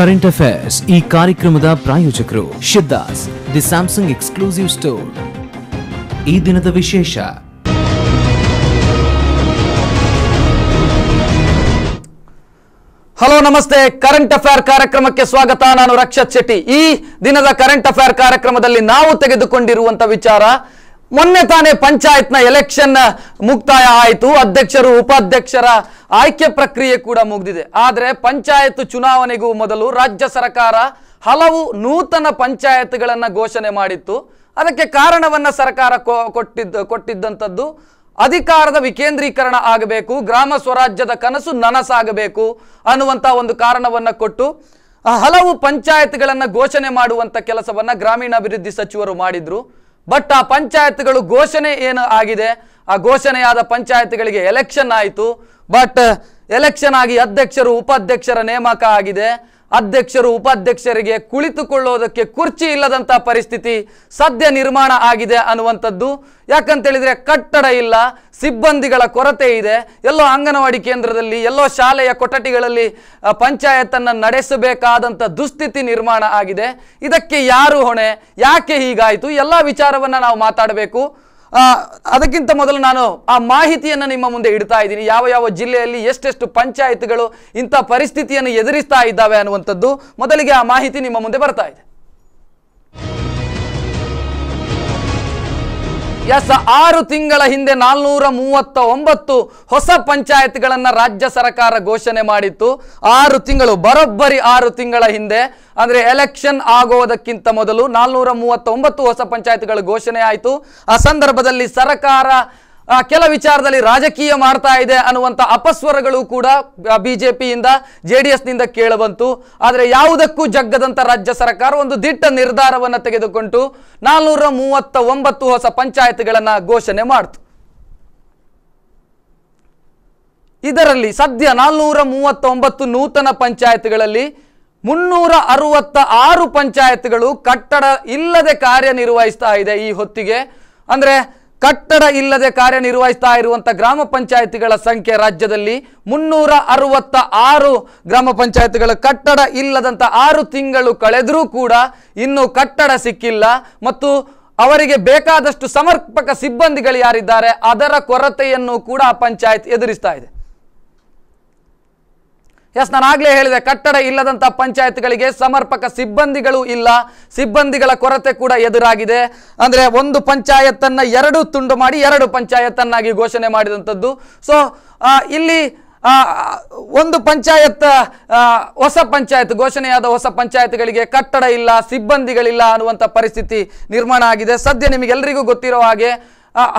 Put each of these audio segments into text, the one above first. Current affairs ಈ ಕಾರ್ಯಕ್ರಮದ ಪ್ರಾಯೋಜಕರು Siddhas the Samsung exclusive store. ಈ ದಿನದ ವಿಶೇಷ ಹಲೋ ನಮಸ್ತೆ. ಕರೆಂಟ್ ಅಫೇರ್ ಕಾರ್ಯಕ್ರಮಕ್ಕೆ ಸ್ವಾಗತ. ನಾನು ರಕ್ಷತ್ ಶೆಟ್ಟಿ. ಈ ದಿನದ ಕರೆಂಟ್ ಅಫೇರ್ ಕಾರ್ಯಕ್ರಮದಲ್ಲಿ ನಾವು ತೆಗೆದುಕೊಂಡಿರುವಂತಹ ವಿಚಾರ, ಮೊನ್ನೆ ತಾನೇ ಪಂಚಾಯತ್ನ ಎಲೆಕ್ಷನ್ ಮುಕ್ತಾಯ ಆಯಿತು. ಅಧ್ಯಕ್ಷರು ಉಪಾಧ್ಯಕ್ಷರ ಆಯ್ಕೆ ಪ್ರಕ್ರಿಯೆ ಕೂಡ ಮುಗಿದಿದೆ. ಆದರೆ ಪಂಚಾಯತ್ ಚುನಾವಣೆಗೂ ಮೊದಲು ರಾಜ್ಯ ಸರ್ಕಾರ ಹಲವು ನೂತನ ಪಂಚಾಯತ್ಗಳನ್ನು ಘೋಷಣೆ ಮಾಡಿತ್ತು. ಅದಕ್ಕೆ ಕಾರಣವನ್ನು ಸರ್ಕಾರ ಕೊಟ್ಟಿದ್ದಂಥದ್ದು ಅಧಿಕಾರದ ವಿಕೇಂದ್ರೀಕರಣ ಆಗಬೇಕು, ಗ್ರಾಮ ಸ್ವರಾಜ್ಯದ ಕನಸು ನನಸಾಗಬೇಕು ಅನ್ನುವಂಥ ಒಂದು ಕಾರಣವನ್ನು ಕೊಟ್ಟು ಹಲವು ಪಂಚಾಯತ್ಗಳನ್ನು ಘೋಷಣೆ ಮಾಡುವಂಥ ಕೆಲಸವನ್ನು ಗ್ರಾಮೀಣಾಭಿವೃದ್ಧಿ ಸಚಿವರು ಮಾಡಿದರು. ಬಟ್ ಆ ಪಂಚಾಯತ್ಗಳು ಘೋಷಣೆ ಏನು ಆಗಿದೆ, ಆ ಘೋಷಣೆಯಾದ ಪಂಚಾಯತ್ಗಳಿಗೆ ಎಲೆಕ್ಷನ್ ಆಯಿತು. ಬಟ್ ಎಲೆಕ್ಷನ್ ಆಗಿ ಅಧ್ಯಕ್ಷರು ಉಪಾಧ್ಯಕ್ಷರ ನೇಮಕ ಆಗಿದೆ. ಅಧ್ಯಕ್ಷರು ಉಪಾಧ್ಯಕ್ಷರಿಗೆ ಕುಳಿತುಕೊಳ್ಳೋದಕ್ಕೆ ಕುರ್ಚಿ ಇಲ್ಲದಂಥ ಪರಿಸ್ಥಿತಿ ಸದ್ಯ ನಿರ್ಮಾಣ ಆಗಿದೆ ಅನ್ನುವಂಥದ್ದು. ಯಾಕಂತೇಳಿದರೆ ಕಟ್ಟಡ ಇಲ್ಲ, ಸಿಬ್ಬಂದಿಗಳ ಕೊರತೆ ಇದೆ. ಎಲ್ಲೋ ಅಂಗನವಾಡಿ ಕೇಂದ್ರದಲ್ಲಿ, ಎಲ್ಲೋ ಶಾಲೆಯ ಕೊಠಡಿಗಳಲ್ಲಿ ಪಂಚಾಯತನ್ನು ನಡೆಸಬೇಕಾದಂಥ ದುಸ್ಥಿತಿ ನಿರ್ಮಾಣ ಆಗಿದೆ. ಇದಕ್ಕೆ ಯಾರು ಹೊಣೆ, ಯಾಕೆ ಹೀಗಾಯಿತು, ಎಲ್ಲ ವಿಚಾರವನ್ನು ನಾವು ಮಾತಾಡಬೇಕು. ಅದಕ್ಕಿಂತ ಮೊದಲು ನಾನು ಆ ಮಾಹಿತಿಯನ್ನು ನಿಮ್ಮ ಮುಂದೆ ಇಡ್ತಾ ಇದ್ದೀನಿ. ಯಾವ ಯಾವ ಜಿಲ್ಲೆಯಲ್ಲಿ ಎಷ್ಟೆಷ್ಟು ಪಂಚಾಯತ್ಗಳು ಇಂಥ ಪರಿಸ್ಥಿತಿಯನ್ನು ಎದುರಿಸ್ತಾ ಇದ್ದಾವೆ ಅನ್ನುವಂಥದ್ದು. ಮೊದಲಿಗೆ ಆ ಮಾಹಿತಿ ನಿಮ್ಮ ಮುಂದೆ ಬರ್ತಾ ಇದೆ. ಎಸ್, 6 ತಿಂಗಳ ಹಿಂದೆ 439 ಹೊಸ ಪಂಚಾಯತ್ಗಳನ್ನು ರಾಜ್ಯ ಸರ್ಕಾರ ಘೋಷಣೆ ಮಾಡಿತ್ತು. 6 ತಿಂಗಳು, ಬರೋಬ್ಬರಿ 6 ತಿಂಗಳ ಹಿಂದೆ, ಅಂದರೆ ಎಲೆಕ್ಷನ್ ಆಗೋದಕ್ಕಿಂತ ಮೊದಲು 439 ಹೊಸ ಪಂಚಾಯತ್ಗಳು ಘೋಷಣೆ ಆಯಿತು. ಆ ಸಂದರ್ಭದಲ್ಲಿ ಸರ್ಕಾರ ಕೆಲ ವಿಚಾರದಲ್ಲಿ ರಾಜಕೀಯ ಮಾಡ್ತಾ ಇದೆ ಅನ್ನುವಂಥ ಅಪಸ್ವರಗಳು ಕೂಡ ಬಿಜೆಪಿಯಿಂದ, JDSನಿಂದ ಕೇಳಬಂತು. ಆದರೆ ಯಾವುದಕ್ಕೂ ಜಗ್ಗದಂಥ ರಾಜ್ಯ ಸರ್ಕಾರ ಒಂದು ದಿಟ್ಟ ನಿರ್ಧಾರವನ್ನು ತೆಗೆದುಕೊಂಡು 439 ಹೊಸ ಪಂಚಾಯತ್ಗಳನ್ನು ಘೋಷಣೆ ಮಾಡ್ತು. ಇದರಲ್ಲಿ ಸದ್ಯ 439 ನೂತನ ಪಂಚಾಯತ್ಗಳಲ್ಲಿ 366 ಪಂಚಾಯತ್ಗಳು ಕಟ್ಟಡ ಇಲ್ಲದೆ ಕಾರ್ಯನಿರ್ವಹಿಸ್ತಾ ಇದೆ. ಈ ಹೊತ್ತಿಗೆ ಅಂದರೆ ಕಟ್ಟಡ ಇಲ್ಲದೆ ಕಾರ್ಯನಿರ್ವಹಿಸ್ತಾ ಇರುವಂಥ ಗ್ರಾಮ ಪಂಚಾಯತ್ಗಳ ಸಂಖ್ಯೆ ರಾಜ್ಯದಲ್ಲಿ 366 ಗ್ರಾಮ ಪಂಚಾಯತ್ಗಳ ಕಟ್ಟಡ ಇಲ್ಲದಂಥ 6 ತಿಂಗಳು ಕಳೆದರೂ ಕೂಡ ಇನ್ನೂ ಕಟ್ಟಡ ಸಿಕ್ಕಿಲ್ಲ. ಮತ್ತು ಅವರಿಗೆ ಬೇಕಾದಷ್ಟು ಸಮರ್ಪಕ ಸಿಬ್ಬಂದಿಗಳು ಯಾರಿದ್ದಾರೆ, ಅದರ ಕೊರತೆಯನ್ನು ಕೂಡ ಆ ಪಂಚಾಯತ್ ಎದುರಿಸ್ತಾ ಇದೆ. ಎಸ್, ನಾನು ಆಗಲೇ ಹೇಳಿದೆ, ಕಟ್ಟಡ ಇಲ್ಲದಂಥ ಪಂಚಾಯತ್ಗಳಿಗೆ ಸಮರ್ಪಕ ಸಿಬ್ಬಂದಿಗಳು ಇಲ್ಲ, ಸಿಬ್ಬಂದಿಗಳ ಕೊರತೆ ಕೂಡ ಎದುರಾಗಿದೆ. ಅಂದರೆ ಒಂದು ಪಂಚಾಯತನ್ನು 2 ತುಂಡು ಮಾಡಿ 2 ಪಂಚಾಯತನ್ನಾಗಿ ಘೋಷಣೆ ಮಾಡಿದಂಥದ್ದು. ಸೊ ಇಲ್ಲಿ ಒಂದು ಪಂಚಾಯತ್, ಹೊಸ ಪಂಚಾಯತ್, ಘೋಷಣೆಯಾದ ಹೊಸ ಪಂಚಾಯತ್ಗಳಿಗೆ ಕಟ್ಟಡ ಇಲ್ಲ, ಸಿಬ್ಬಂದಿಗಳಿಲ್ಲ ಅನ್ನುವಂಥ ಪರಿಸ್ಥಿತಿ ನಿರ್ಮಾಣ ಆಗಿದೆ. ಸದ್ಯ ನಿಮಗೆಲ್ಲರಿಗೂ ಗೊತ್ತಿರೋ ಹಾಗೆ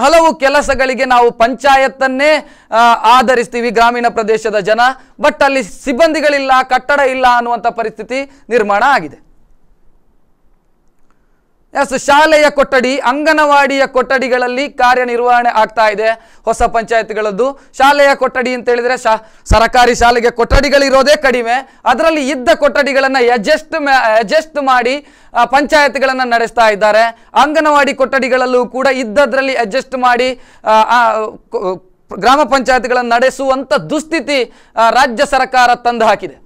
ಹಲವು ಕೆಲಸಗಳಿಗೆ ನಾವು ಪಂಚಾಯತನ್ನೇ ಆಧರಿಸ್ತೀವಿ ಗ್ರಾಮೀಣ ಪ್ರದೇಶದ ಜನ. ಬಟ್ ಅಲ್ಲಿ ಸಿಬ್ಬಂದಿಗಳಿಲ್ಲ, ಕಟ್ಟಡ ಇಲ್ಲ ಅನ್ನುವಂಥ ಪರಿಸ್ಥಿತಿ ನಿರ್ಮಾಣ ಆಗಿದೆ. ಎಸ್, ಶಾಲೆಯ ಕೊಠಡಿ, ಅಂಗನವಾಡಿಯ ಕೊಠಡಿಗಳಲ್ಲಿ ಕಾರ್ಯನಿರ್ವಹಣೆ ಆಗ್ತಾ ಇದೆ ಹೊಸ ಪಂಚಾಯತ್ಗಳದ್ದು. ಶಾಲೆಯ ಕೊಠಡಿ ಅಂತೇಳಿದರೆ ಸರಕಾರಿ ಶಾಲೆಗೆ ಕೊಠಡಿಗಳಿರೋದೇ ಕಡಿಮೆ, ಅದರಲ್ಲಿ ಇದ್ದ ಕೊಠಡಿಗಳನ್ನು ಅಡ್ಜಸ್ಟ್ ಮಾಡಿ ಪಂಚಾಯತ್ಗಳನ್ನು ನಡೆಸ್ತಾ ಇದ್ದಾರೆ. ಅಂಗನವಾಡಿ ಕೊಠಡಿಗಳಲ್ಲೂ ಕೂಡ ಇದ್ದದ್ರಲ್ಲಿ ಅಡ್ಜಸ್ಟ್ ಮಾಡಿ ಗ್ರಾಮ ಪಂಚಾಯತ್ಗಳನ್ನು ನಡೆಸುವಂಥ ದುಸ್ಥಿತಿ ರಾಜ್ಯ ಸರ್ಕಾರ ತಂದು ಹಾಕಿದೆ.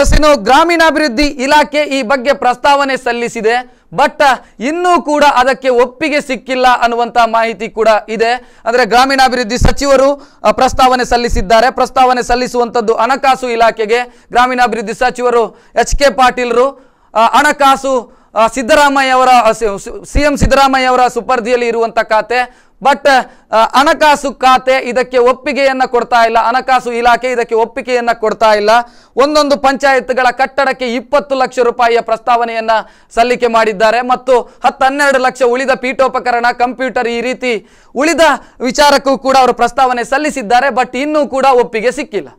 ಎಸ್, ಇನ್ನು ಗ್ರಾಮೀಣಾಭಿವೃದ್ಧಿ ಇಲಾಖೆ ಈ ಬಗ್ಗೆ ಪ್ರಸ್ತಾವನೆ ಸಲ್ಲಿಸಿದೆ. ಬಟ್ ಇನ್ನೂ ಕೂಡ ಅದಕ್ಕೆ ಒಪ್ಪಿಗೆ ಸಿಕ್ಕಿಲ್ಲ ಅನ್ನುವಂಥ ಮಾಹಿತಿ ಕೂಡ ಇದೆ. ಅಂದರೆ ಗ್ರಾಮೀಣಾಭಿವೃದ್ಧಿ ಸಚಿವರು ಪ್ರಸ್ತಾವನೆ ಸಲ್ಲಿಸಿದ್ದಾರೆ. ಪ್ರಸ್ತಾವನೆ ಸಲ್ಲಿಸುವಂಥದ್ದು ಹಣಕಾಸು ಇಲಾಖೆಗೆ. ಗ್ರಾಮೀಣಾಭಿವೃದ್ಧಿ ಸಚಿವರು HK ಪಾಟೀಲ್ರು, ಹಣಕಾಸು ಸಿದ್ದರಾಮಯ್ಯವರ, CM ಸಿದ್ದರಾಮಯ್ಯವರ ಸುಪರ್ದಿಯಲ್ಲಿ ಇರುವಂಥ ಖಾತೆ. ಬಟ್ ಹಣಕಾಸು ಖಾತೆ ಇದಕ್ಕೆ ಒಪ್ಪಿಗೆಯನ್ನು ಕೊಡ್ತಾ ಇಲ್ಲ, ಹಣಕಾಸು ಇಲಾಖೆ ಇದಕ್ಕೆ ಒಪ್ಪಿಗೆಯನ್ನು ಕೊಡ್ತಾ ಇಲ್ಲ. ಒಂದೊಂದು ಪಂಚಾಯತ್ಗಳ ಕಟ್ಟಡಕ್ಕೆ 20 ಲಕ್ಷ ರೂಪಾಯಿಯ ಪ್ರಸ್ತಾವನೆಯನ್ನು ಸಲ್ಲಿಕೆ ಮಾಡಿದ್ದಾರೆ. ಮತ್ತು 10-12 ಲಕ್ಷ ಉಳಿದ ಪೀಠೋಪಕರಣ, ಕಂಪ್ಯೂಟರ್, ಈ ರೀತಿ ಉಳಿದ ವಿಚಾರಕ್ಕೂ ಕೂಡ ಅವರು ಪ್ರಸ್ತಾವನೆ ಸಲ್ಲಿಸಿದ್ದಾರೆ. ಬಟ್ ಇನ್ನೂ ಕೂಡ ಒಪ್ಪಿಗೆ ಸಿಕ್ಕಿಲ್ಲ.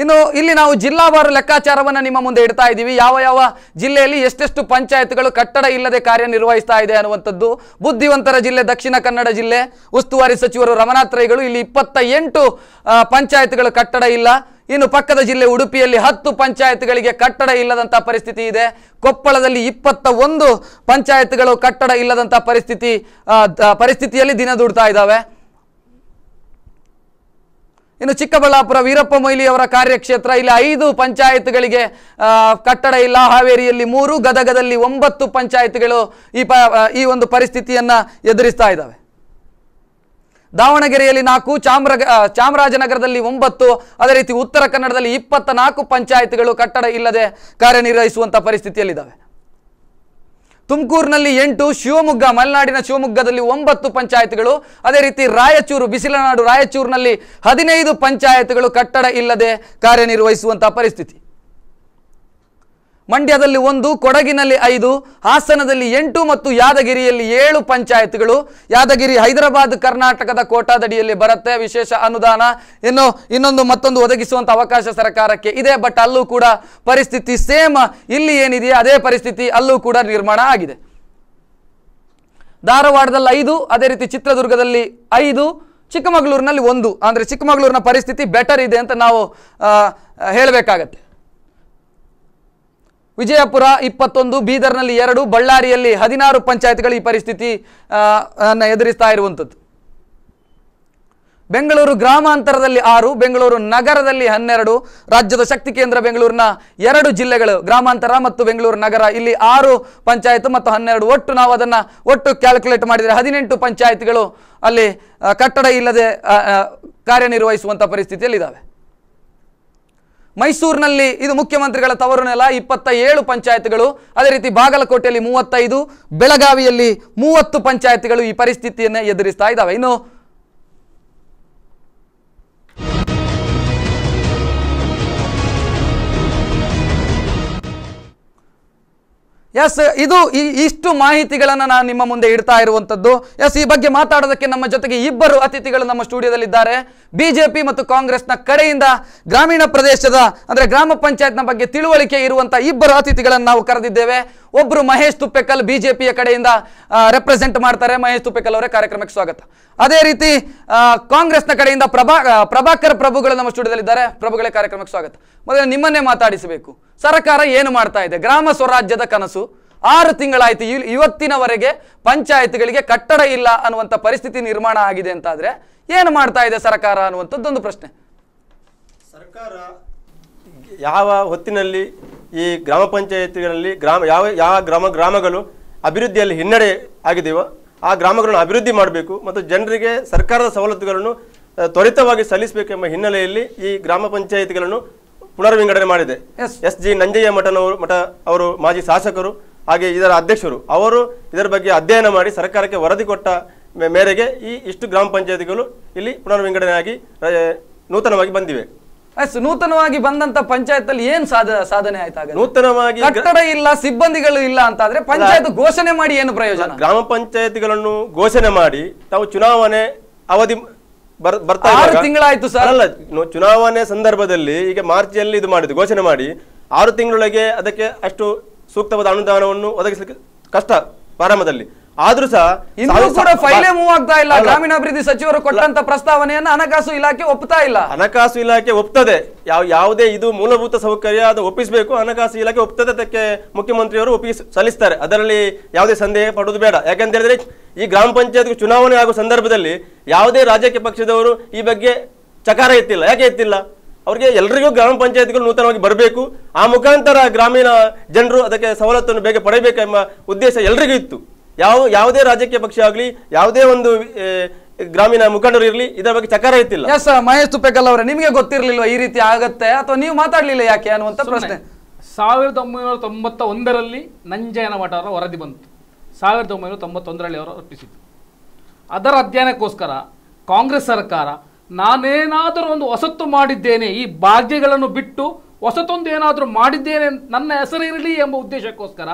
ಇನ್ನು ಇಲ್ಲಿ ನಾವು ಜಿಲ್ಲಾವಾರು ಲೆಕ್ಕಾಚಾರವನ್ನು ನಿಮ್ಮ ಮುಂದೆ ಇಡ್ತಾ ಇದ್ದೀವಿ. ಯಾವ ಯಾವ ಜಿಲ್ಲೆಯಲ್ಲಿ ಎಷ್ಟೆಷ್ಟು ಪಂಚಾಯತ್ಗಳು ಕಟ್ಟಡ ಇಲ್ಲದೆ ಕಾರ್ಯನಿರ್ವಹಿಸ್ತಾ ಇದೆ ಅನ್ನುವಂಥದ್ದು. ಬುದ್ಧಿವಂತರ ಜಿಲ್ಲೆ ದಕ್ಷಿಣ ಕನ್ನಡ ಜಿಲ್ಲೆ, ಉಸ್ತುವಾರಿ ಸಚಿವರು ರಮನಾಥ್ ರೈಗಳು, ಇಲ್ಲಿ 28 ಪಂಚಾಯತ್ಗಳು ಕಟ್ಟಡ ಇಲ್ಲ. ಇನ್ನು ಪಕ್ಕದ ಜಿಲ್ಲೆ ಉಡುಪಿಯಲ್ಲಿ 10 ಪಂಚಾಯತ್ಗಳಿಗೆ ಕಟ್ಟಡ ಇಲ್ಲದಂಥ ಪರಿಸ್ಥಿತಿ ಇದೆ. ಕೊಪ್ಪಳದಲ್ಲಿ 21 ಪಂಚಾಯತ್ಗಳು ಕಟ್ಟಡ ಇಲ್ಲದಂಥ ಪರಿಸ್ಥಿತಿಯಲ್ಲಿ ದಿನದೂಡ್ತಾ ಇದ್ದಾವೆ. ಇನ್ನು ಚಿಕ್ಕಬಳ್ಳಾಪುರ ವೀರಪ್ಪ ಮೊಯ್ಲಿ ಅವರ ಕಾರ್ಯಕ್ಷೇತ್ರ, ಇಲ್ಲಿ 5 ಪಂಚಾಯತ್ಗಳಿಗೆ ಕಟ್ಟಡ ಇಲ್ಲ. ಹಾವೇರಿಯಲ್ಲಿ 3, ಗದಗದಲ್ಲಿ 9 ಪಂಚಾಯತ್ಗಳು ಈ ಒಂದು ಪರಿಸ್ಥಿತಿಯನ್ನು ಎದುರಿಸ್ತಾ ಇದ್ದಾವೆ. ದಾವಣಗೆರೆಯಲ್ಲಿ 4, ಚಾಮರಾಜನಗರದಲ್ಲಿ 9, ಅದೇ ರೀತಿ ಉತ್ತರ ಕನ್ನಡದಲ್ಲಿ 24 ಪಂಚಾಯತ್ಗಳು ಕಟ್ಟಡ ಇಲ್ಲದೆ ಕಾರ್ಯನಿರ್ವಹಿಸುವಂತ ಪರಿಸ್ಥಿತಿಯಲ್ಲಿದ್ದಾವೆ. ತುಮಕೂರಿನಲ್ಲಿ 8, ಶಿವಮೊಗ್ಗ ಮಲೆನಾಡಿನ ಶಿವಮೊಗ್ಗದಲ್ಲಿ 9 ಪಂಚಾಯತ್ಗಳು, ಅದೇ ರೀತಿ ರಾಯಚೂರು ಬಿಸಿಲನಾಡು ರಾಯಚೂರಿನಲ್ಲಿ 15 ಪಂಚಾಯತ್ಗಳು ಕಟ್ಟಡ ಇಲ್ಲದೆ ಕಾರ್ಯನಿರ್ವಹಿಸುವಂತಹ ಪರಿಸ್ಥಿತಿ. ಮಂಡ್ಯದಲ್ಲಿ 1, ಕೊಡಗಿನಲ್ಲಿ 5, ಹಾಸನದಲ್ಲಿ 8 ಮತ್ತು ಯಾದಗಿರಿಯಲ್ಲಿ 7 ಪಂಚಾಯತ್ಗಳು. ಯಾದಗಿರಿ ಹೈದರಾಬಾದ್ ಕರ್ನಾಟಕದ ಕೋಟಾದಡಿಯಲ್ಲಿ ಬರುತ್ತೆ, ವಿಶೇಷ ಅನುದಾನ ಮತ್ತೊಂದು ಒದಗಿಸುವಂತ ಅವಕಾಶ ಸರ್ಕಾರಕ್ಕೆ ಇದೆ. ಬಟ್ ಅಲ್ಲೂ ಕೂಡ ಪರಿಸ್ಥಿತಿ ಸೇಮ್, ಇಲ್ಲಿ ಏನಿದೆಯೋ ಅದೇ ಪರಿಸ್ಥಿತಿ ಅಲ್ಲೂ ಕೂಡ ನಿರ್ಮಾಣ ಆಗಿದೆ. ಧಾರವಾಡದಲ್ಲಿ 5, ಅದೇ ರೀತಿ ಚಿತ್ರದುರ್ಗದಲ್ಲಿ 5, ಚಿಕ್ಕಮಗಳೂರಿನಲ್ಲಿ 1. ಅಂದ್ರೆ ಚಿಕ್ಕಮಗಳೂರಿನ ಪರಿಸ್ಥಿತಿ ಬೆಟರ್ ಇದೆ ಅಂತ ನಾವು ಹೇಳಬೇಕಾಗತ್ತೆ. ವಿಜಯಪುರ 21, ಬೀದರ್ನಲ್ಲಿ 2, ಬಳ್ಳಾರಿಯಲ್ಲಿ 16 ಪಂಚಾಯತ್ಗಳು ಈ ಪರಿಸ್ಥಿತಿ ಎದುರಿಸ್ತಾ ಇರುವಂಥದ್ದು. ಬೆಂಗಳೂರು ಗ್ರಾಮಾಂತರದಲ್ಲಿ 6, ಬೆಂಗಳೂರು ನಗರದಲ್ಲಿ 12, ರಾಜ್ಯದ ಶಕ್ತಿ ಕೇಂದ್ರ ಬೆಂಗಳೂರಿನ 2 ಜಿಲ್ಲೆಗಳು ಗ್ರಾಮಾಂತರ ಮತ್ತು ಬೆಂಗಳೂರು ನಗರ, ಇಲ್ಲಿ 6 ಪಂಚಾಯತ್ ಮತ್ತು 12 ಒಟ್ಟು ನಾವು ಅದನ್ನು ಒಟ್ಟು ಕ್ಯಾಲ್ಕುಲೇಟ್ ಮಾಡಿದರೆ 18 ಪಂಚಾಯತ್ಗಳು ಅಲ್ಲಿ ಕಟ್ಟಡ ಇಲ್ಲದೆ ಕಾರ್ಯನಿರ್ವಹಿಸುವಂಥ ಪರಿಸ್ಥಿತಿಯಲ್ಲಿದ್ದಾವೆ. ಮೈಸೂರಿನಲ್ಲಿ ಇದು ಮುಖ್ಯಮಂತ್ರಿಗಳ ತವರು ನೆಲ, 27 ಪಂಚಾಯತ್ಗಳು, ಅದೇ ರೀತಿ ಬಾಗಲಕೋಟೆಯಲ್ಲಿ 35, ಬೆಳಗಾವಿಯಲ್ಲಿ 30 ಪಂಚಾಯತ್ಗಳು ಈ ಪರಿಸ್ಥಿತಿಯನ್ನು ಎದುರಿಸ್ತಾ ಇದ್ದಾವೆ. ಇನ್ನು ಎಸ್ ಇದು ಇಷ್ಟು ಮಾಹಿತಿಗಳನ್ನು ನಾನು ನಿಮ್ಮ ಮುಂದೆ ಇಡ್ತಾ ಇರುವಂಥದ್ದು. ಎಸ್ ಈ ಬಗ್ಗೆ ಮಾತಾಡೋದಕ್ಕೆ ನಮ್ಮ ಜೊತೆಗೆ 2 ಅತಿಥಿಗಳು ನಮ್ಮ ಸ್ಟುಡಿಯೋದಲ್ಲಿದ್ದಾರೆ. ಬಿಜೆಪಿ ಮತ್ತು ಕಾಂಗ್ರೆಸ್ನ ಕಡೆಯಿಂದ ಗ್ರಾಮೀಣ ಪ್ರದೇಶದ ಅಂದರೆ ಗ್ರಾಮ ಪಂಚಾಯತ್ನ ಬಗ್ಗೆ ತಿಳುವಳಿಕೆ ಇರುವಂಥ 2 ಅತಿಥಿಗಳನ್ನು ನಾವು ಕರೆದಿದ್ದೇವೆ. ಒಬ್ಬರು ಮಹೇಶ್ ತುಪ್ಪೆಕಲ್, ಬಿಜೆಪಿಯ ಕಡೆಯಿಂದ ರೆಪ್ರೆಸೆಂಟ್ ಮಾಡ್ತಾರೆ. ಮಹೇಶ್ ತುಪ್ಪೆಕಲ್ ಅವರೇ, ಕಾರ್ಯಕ್ರಮಕ್ಕೆ ಸ್ವಾಗತ. ಅದೇ ರೀತಿ ಕಾಂಗ್ರೆಸ್ನ ಕಡೆಯಿಂದ ಪ್ರಭಾಕರ್ ಪ್ರಭುಗಳು ನಮ್ಮ ಸ್ಟುಡಿಯೋದಲ್ಲಿದ್ದಾರೆ. ಪ್ರಭುಗಳೇ, ಕಾರ್ಯಕ್ರಮಕ್ಕೆ ಸ್ವಾಗತ. ಮೊದಲು ನಿಮ್ಮನ್ನೇ ಮಾತಾಡಿಸಬೇಕು. ಸರ್ಕಾರ ಏನು ಮಾಡ್ತಾ ಇದೆ? ಗ್ರಾಮ ಸ್ವರಾಜ್ಯದ ಕನಸು 6 ತಿಂಗಳಾಯಿತು, ಇವತ್ತಿನವರೆಗೆ ಪಂಚಾಯತ್ಗಳಿಗೆ ಕಟ್ಟಡ ಇಲ್ಲ ಅನ್ನುವಂಥ ಪರಿಸ್ಥಿತಿ ನಿರ್ಮಾಣ ಆಗಿದೆ ಅಂತಾದರೆ ಏನು ಮಾಡ್ತಾ ಇದೆ ಸರ್ಕಾರ ಅನ್ನುವಂಥದ್ದೊಂದು ಪ್ರಶ್ನೆ. ಸರ್ಕಾರ ಯಾವ ಹೊತ್ತಿನಲ್ಲಿ ಈ ಗ್ರಾಮ ಪಂಚಾಯತ್ಗಳಲ್ಲಿ ಯಾವ ಗ್ರಾಮಗಳು ಅಭಿವೃದ್ಧಿಯಲ್ಲಿ ಹಿನ್ನಡೆ ಆಗಿದೆಯೋ ಆ ಗ್ರಾಮಗಳನ್ನು ಅಭಿವೃದ್ಧಿ ಮಾಡಬೇಕು ಮತ್ತು ಜನರಿಗೆ ಸರ್ಕಾರದ ಸವಲತ್ತುಗಳನ್ನು ತ್ವರಿತವಾಗಿ ಸಲ್ಲಿಸಬೇಕೆಂಬ ಹಿನ್ನೆಲೆಯಲ್ಲಿ ಈ ಗ್ರಾಮ ಪಂಚಾಯತ್ಗಳನ್ನು ಪುನರ್ವಿಂಗಡಣೆ ಮಾಡಿದೆ. SG ನಂಜಯ್ಯ ಮಠ ಅವರು ಮಾಜಿ ಶಾಸಕರು ಹಾಗೆ ಇದರ ಅಧ್ಯಕ್ಷರು, ಅವರು ಇದರ ಬಗ್ಗೆ ಅಧ್ಯಯನ ಮಾಡಿ ಸರ್ಕಾರಕ್ಕೆ ವರದಿ ಕೊಟ್ಟ ಮೇರೆಗೆ ಇಷ್ಟು ಗ್ರಾಮ ಪಂಚಾಯತ್ಗಳು ಇಲ್ಲಿ ಪುನರ್ವಿಂಗಡಣೆಯಾಗಿ ನೂತನವಾಗಿ ಬಂದಿವೆ. ನೂತನವಾಗಿ ಬಂದಂತ ಪಂಚಾಯತ್ ಅಲ್ಲಿ ಏನ್ ಸಾಧನೆ ಆಯ್ತು? ನೂತನವಾಗಿ ಕಟ್ಟಡ ಇಲ್ಲ, ಸಿಬ್ಬಂದಿಗಳು ಇಲ್ಲ ಅಂತಾದ್ರೆ ಪಂಚಾಯತ್ ಘೋಷಣೆ ಮಾಡಿ ಏನು ಪ್ರಯೋಜನ? ಗ್ರಾಮ ಪಂಚಾಯತ್ಗಳನ್ನು ಘೋಷಣೆ ಮಾಡಿ ತಾವು ಚುನಾವಣೆ ಅವಧಿ ಬರ್ತಾ 6 ತಿಂಗಳಾಯ್ತು ಸರ್. ಅಲ್ಲ, ಚುನಾವಣೆ ಸಂದರ್ಭದಲ್ಲಿ ಈಗ ಮಾರ್ಚ್ ಅಲ್ಲಿ ಇದು ಮಾಡಿದ್ದು ಘೋಷಣೆ ಮಾಡಿ 6 ತಿಂಗಳೊಳಗೆ ಅದಕ್ಕೆ ಅಷ್ಟು ಸೂಕ್ತವಾದ ಅನುದಾನವನ್ನು ಒದಗಿಸಲಿಕ್ಕೆ ಕಷ್ಟ ಪ್ರಾರಂಭದಲ್ಲಿ. ಆದ್ರೂ ಸಹ ಇನ್ನೂ ಕೂಡ ಫೈಲೇ ಮೂವ್ ಆಗ್ತಾ ಇಲ್ಲ. ಗ್ರಾಮೀಣಾಭಿವೃದ್ಧಿ ಸಚಿವರು ಕೊಟ್ಟಂತ ಪ್ರಸ್ತಾವನೆಯನ್ನ ಹಣಕಾಸು ಇಲಾಖೆ ಒಪ್ತಾ ಇಲ್ಲ. ಹಣಕಾಸು ಇಲಾಖೆ ಒಪ್ತದೆ, ಯಾವುದೇ ಇದು ಮೂಲಭೂತ ಸೌಕರ್ಯ ಅದು ಒಪ್ಪಿಸಬೇಕು, ಹಣಕಾಸು ಇಲಾಖೆ ಒಪ್ತದೆ, ಅದಕ್ಕೆ ಮುಖ್ಯಮಂತ್ರಿಯವರು ಒಪ್ಪಿಗೆ ಸಲ್ಲಿಸ್ತಾರೆ, ಅದರಲ್ಲಿ ಯಾವುದೇ ಸಂದೇಹ ಪಡೋದು ಬೇಡ. ಯಾಕಂತ ಹೇಳಿದ್ರೆ ಈ ಗ್ರಾಮ ಪಂಚಾಯತ್ ಚುನಾವಣೆ ಆಗುವ ಸಂದರ್ಭದಲ್ಲಿ ಯಾವುದೇ ರಾಜಕೀಯ ಪಕ್ಷದವರು ಈ ಬಗ್ಗೆ ಚಕಾರ ಎತ್ತಿಲ್ಲ. ಯಾಕೆ ಎತ್ತಿಲ್ಲ? ಅವ್ರಿಗೆ ಎಲ್ರಿಗೂ ಗ್ರಾಮ ಪಂಚಾಯತ್ಗಳು ನೂತನವಾಗಿ ಬರಬೇಕು, ಆ ಮುಖಾಂತರ ಗ್ರಾಮೀಣ ಜನರು ಅದಕ್ಕೆ ಸವಲತ್ತನ್ನು ಬೇಗ ಪಡೆಯಬೇಕೆಂಬ ಉದ್ದೇಶ ಎಲ್ರಿಗೂ ಇತ್ತು. ಯಾವುದೇ ರಾಜಕೀಯ ಪಕ್ಷ ಆಗಲಿ, ಯಾವುದೇ ಒಂದು ಗ್ರಾಮೀಣ ಮುಖಂಡರು ಇರಲಿ, ಇದರ ಬಗ್ಗೆ ಚಕಾರ ಇತ್ತಿಲ್ಲ. ಎಸ್ ಮಹೇಶ್ ತುಪ್ಪೆಕಲ್ ಅವರೇ, ನಿಮಗೆ ಗೊತ್ತಿರಲಿಲ್ವಾ ಈ ರೀತಿ ಆಗತ್ತೆ ಅಥವಾ ನೀವು ಮಾತಾಡ್ಲಿಲ್ಲ ಯಾಕೆ ಅನ್ನುವಂತ ಪ್ರಶ್ನೆ. 1991ರಲ್ಲಿ ನಂಜಯ್ಯನ ಮಠ ಅವರ ವರದಿ ಬಂತು, 1991ರಲ್ಲಿ ಅವರು ಅರ್ಪಿಸಿತು. ಅದರ ಅಧ್ಯಯನಕ್ಕೋಸ್ಕರ ಕಾಂಗ್ರೆಸ್ ಸರ್ಕಾರ ನಾನೇನಾದರೂ ಒಂದು ಹೊಸತು ಮಾಡಿದ್ದೇನೆ, ಈ ಭಾಗ್ಯಗಳನ್ನು ಬಿಟ್ಟು ಹೊಸತೊಂದು ಏನಾದರೂ ಮಾಡಿದ್ದೇನೆ, ನನ್ನ ಹೆಸರಿರಲಿ ಎಂಬ ಉದ್ದೇಶಕ್ಕೋಸ್ಕರ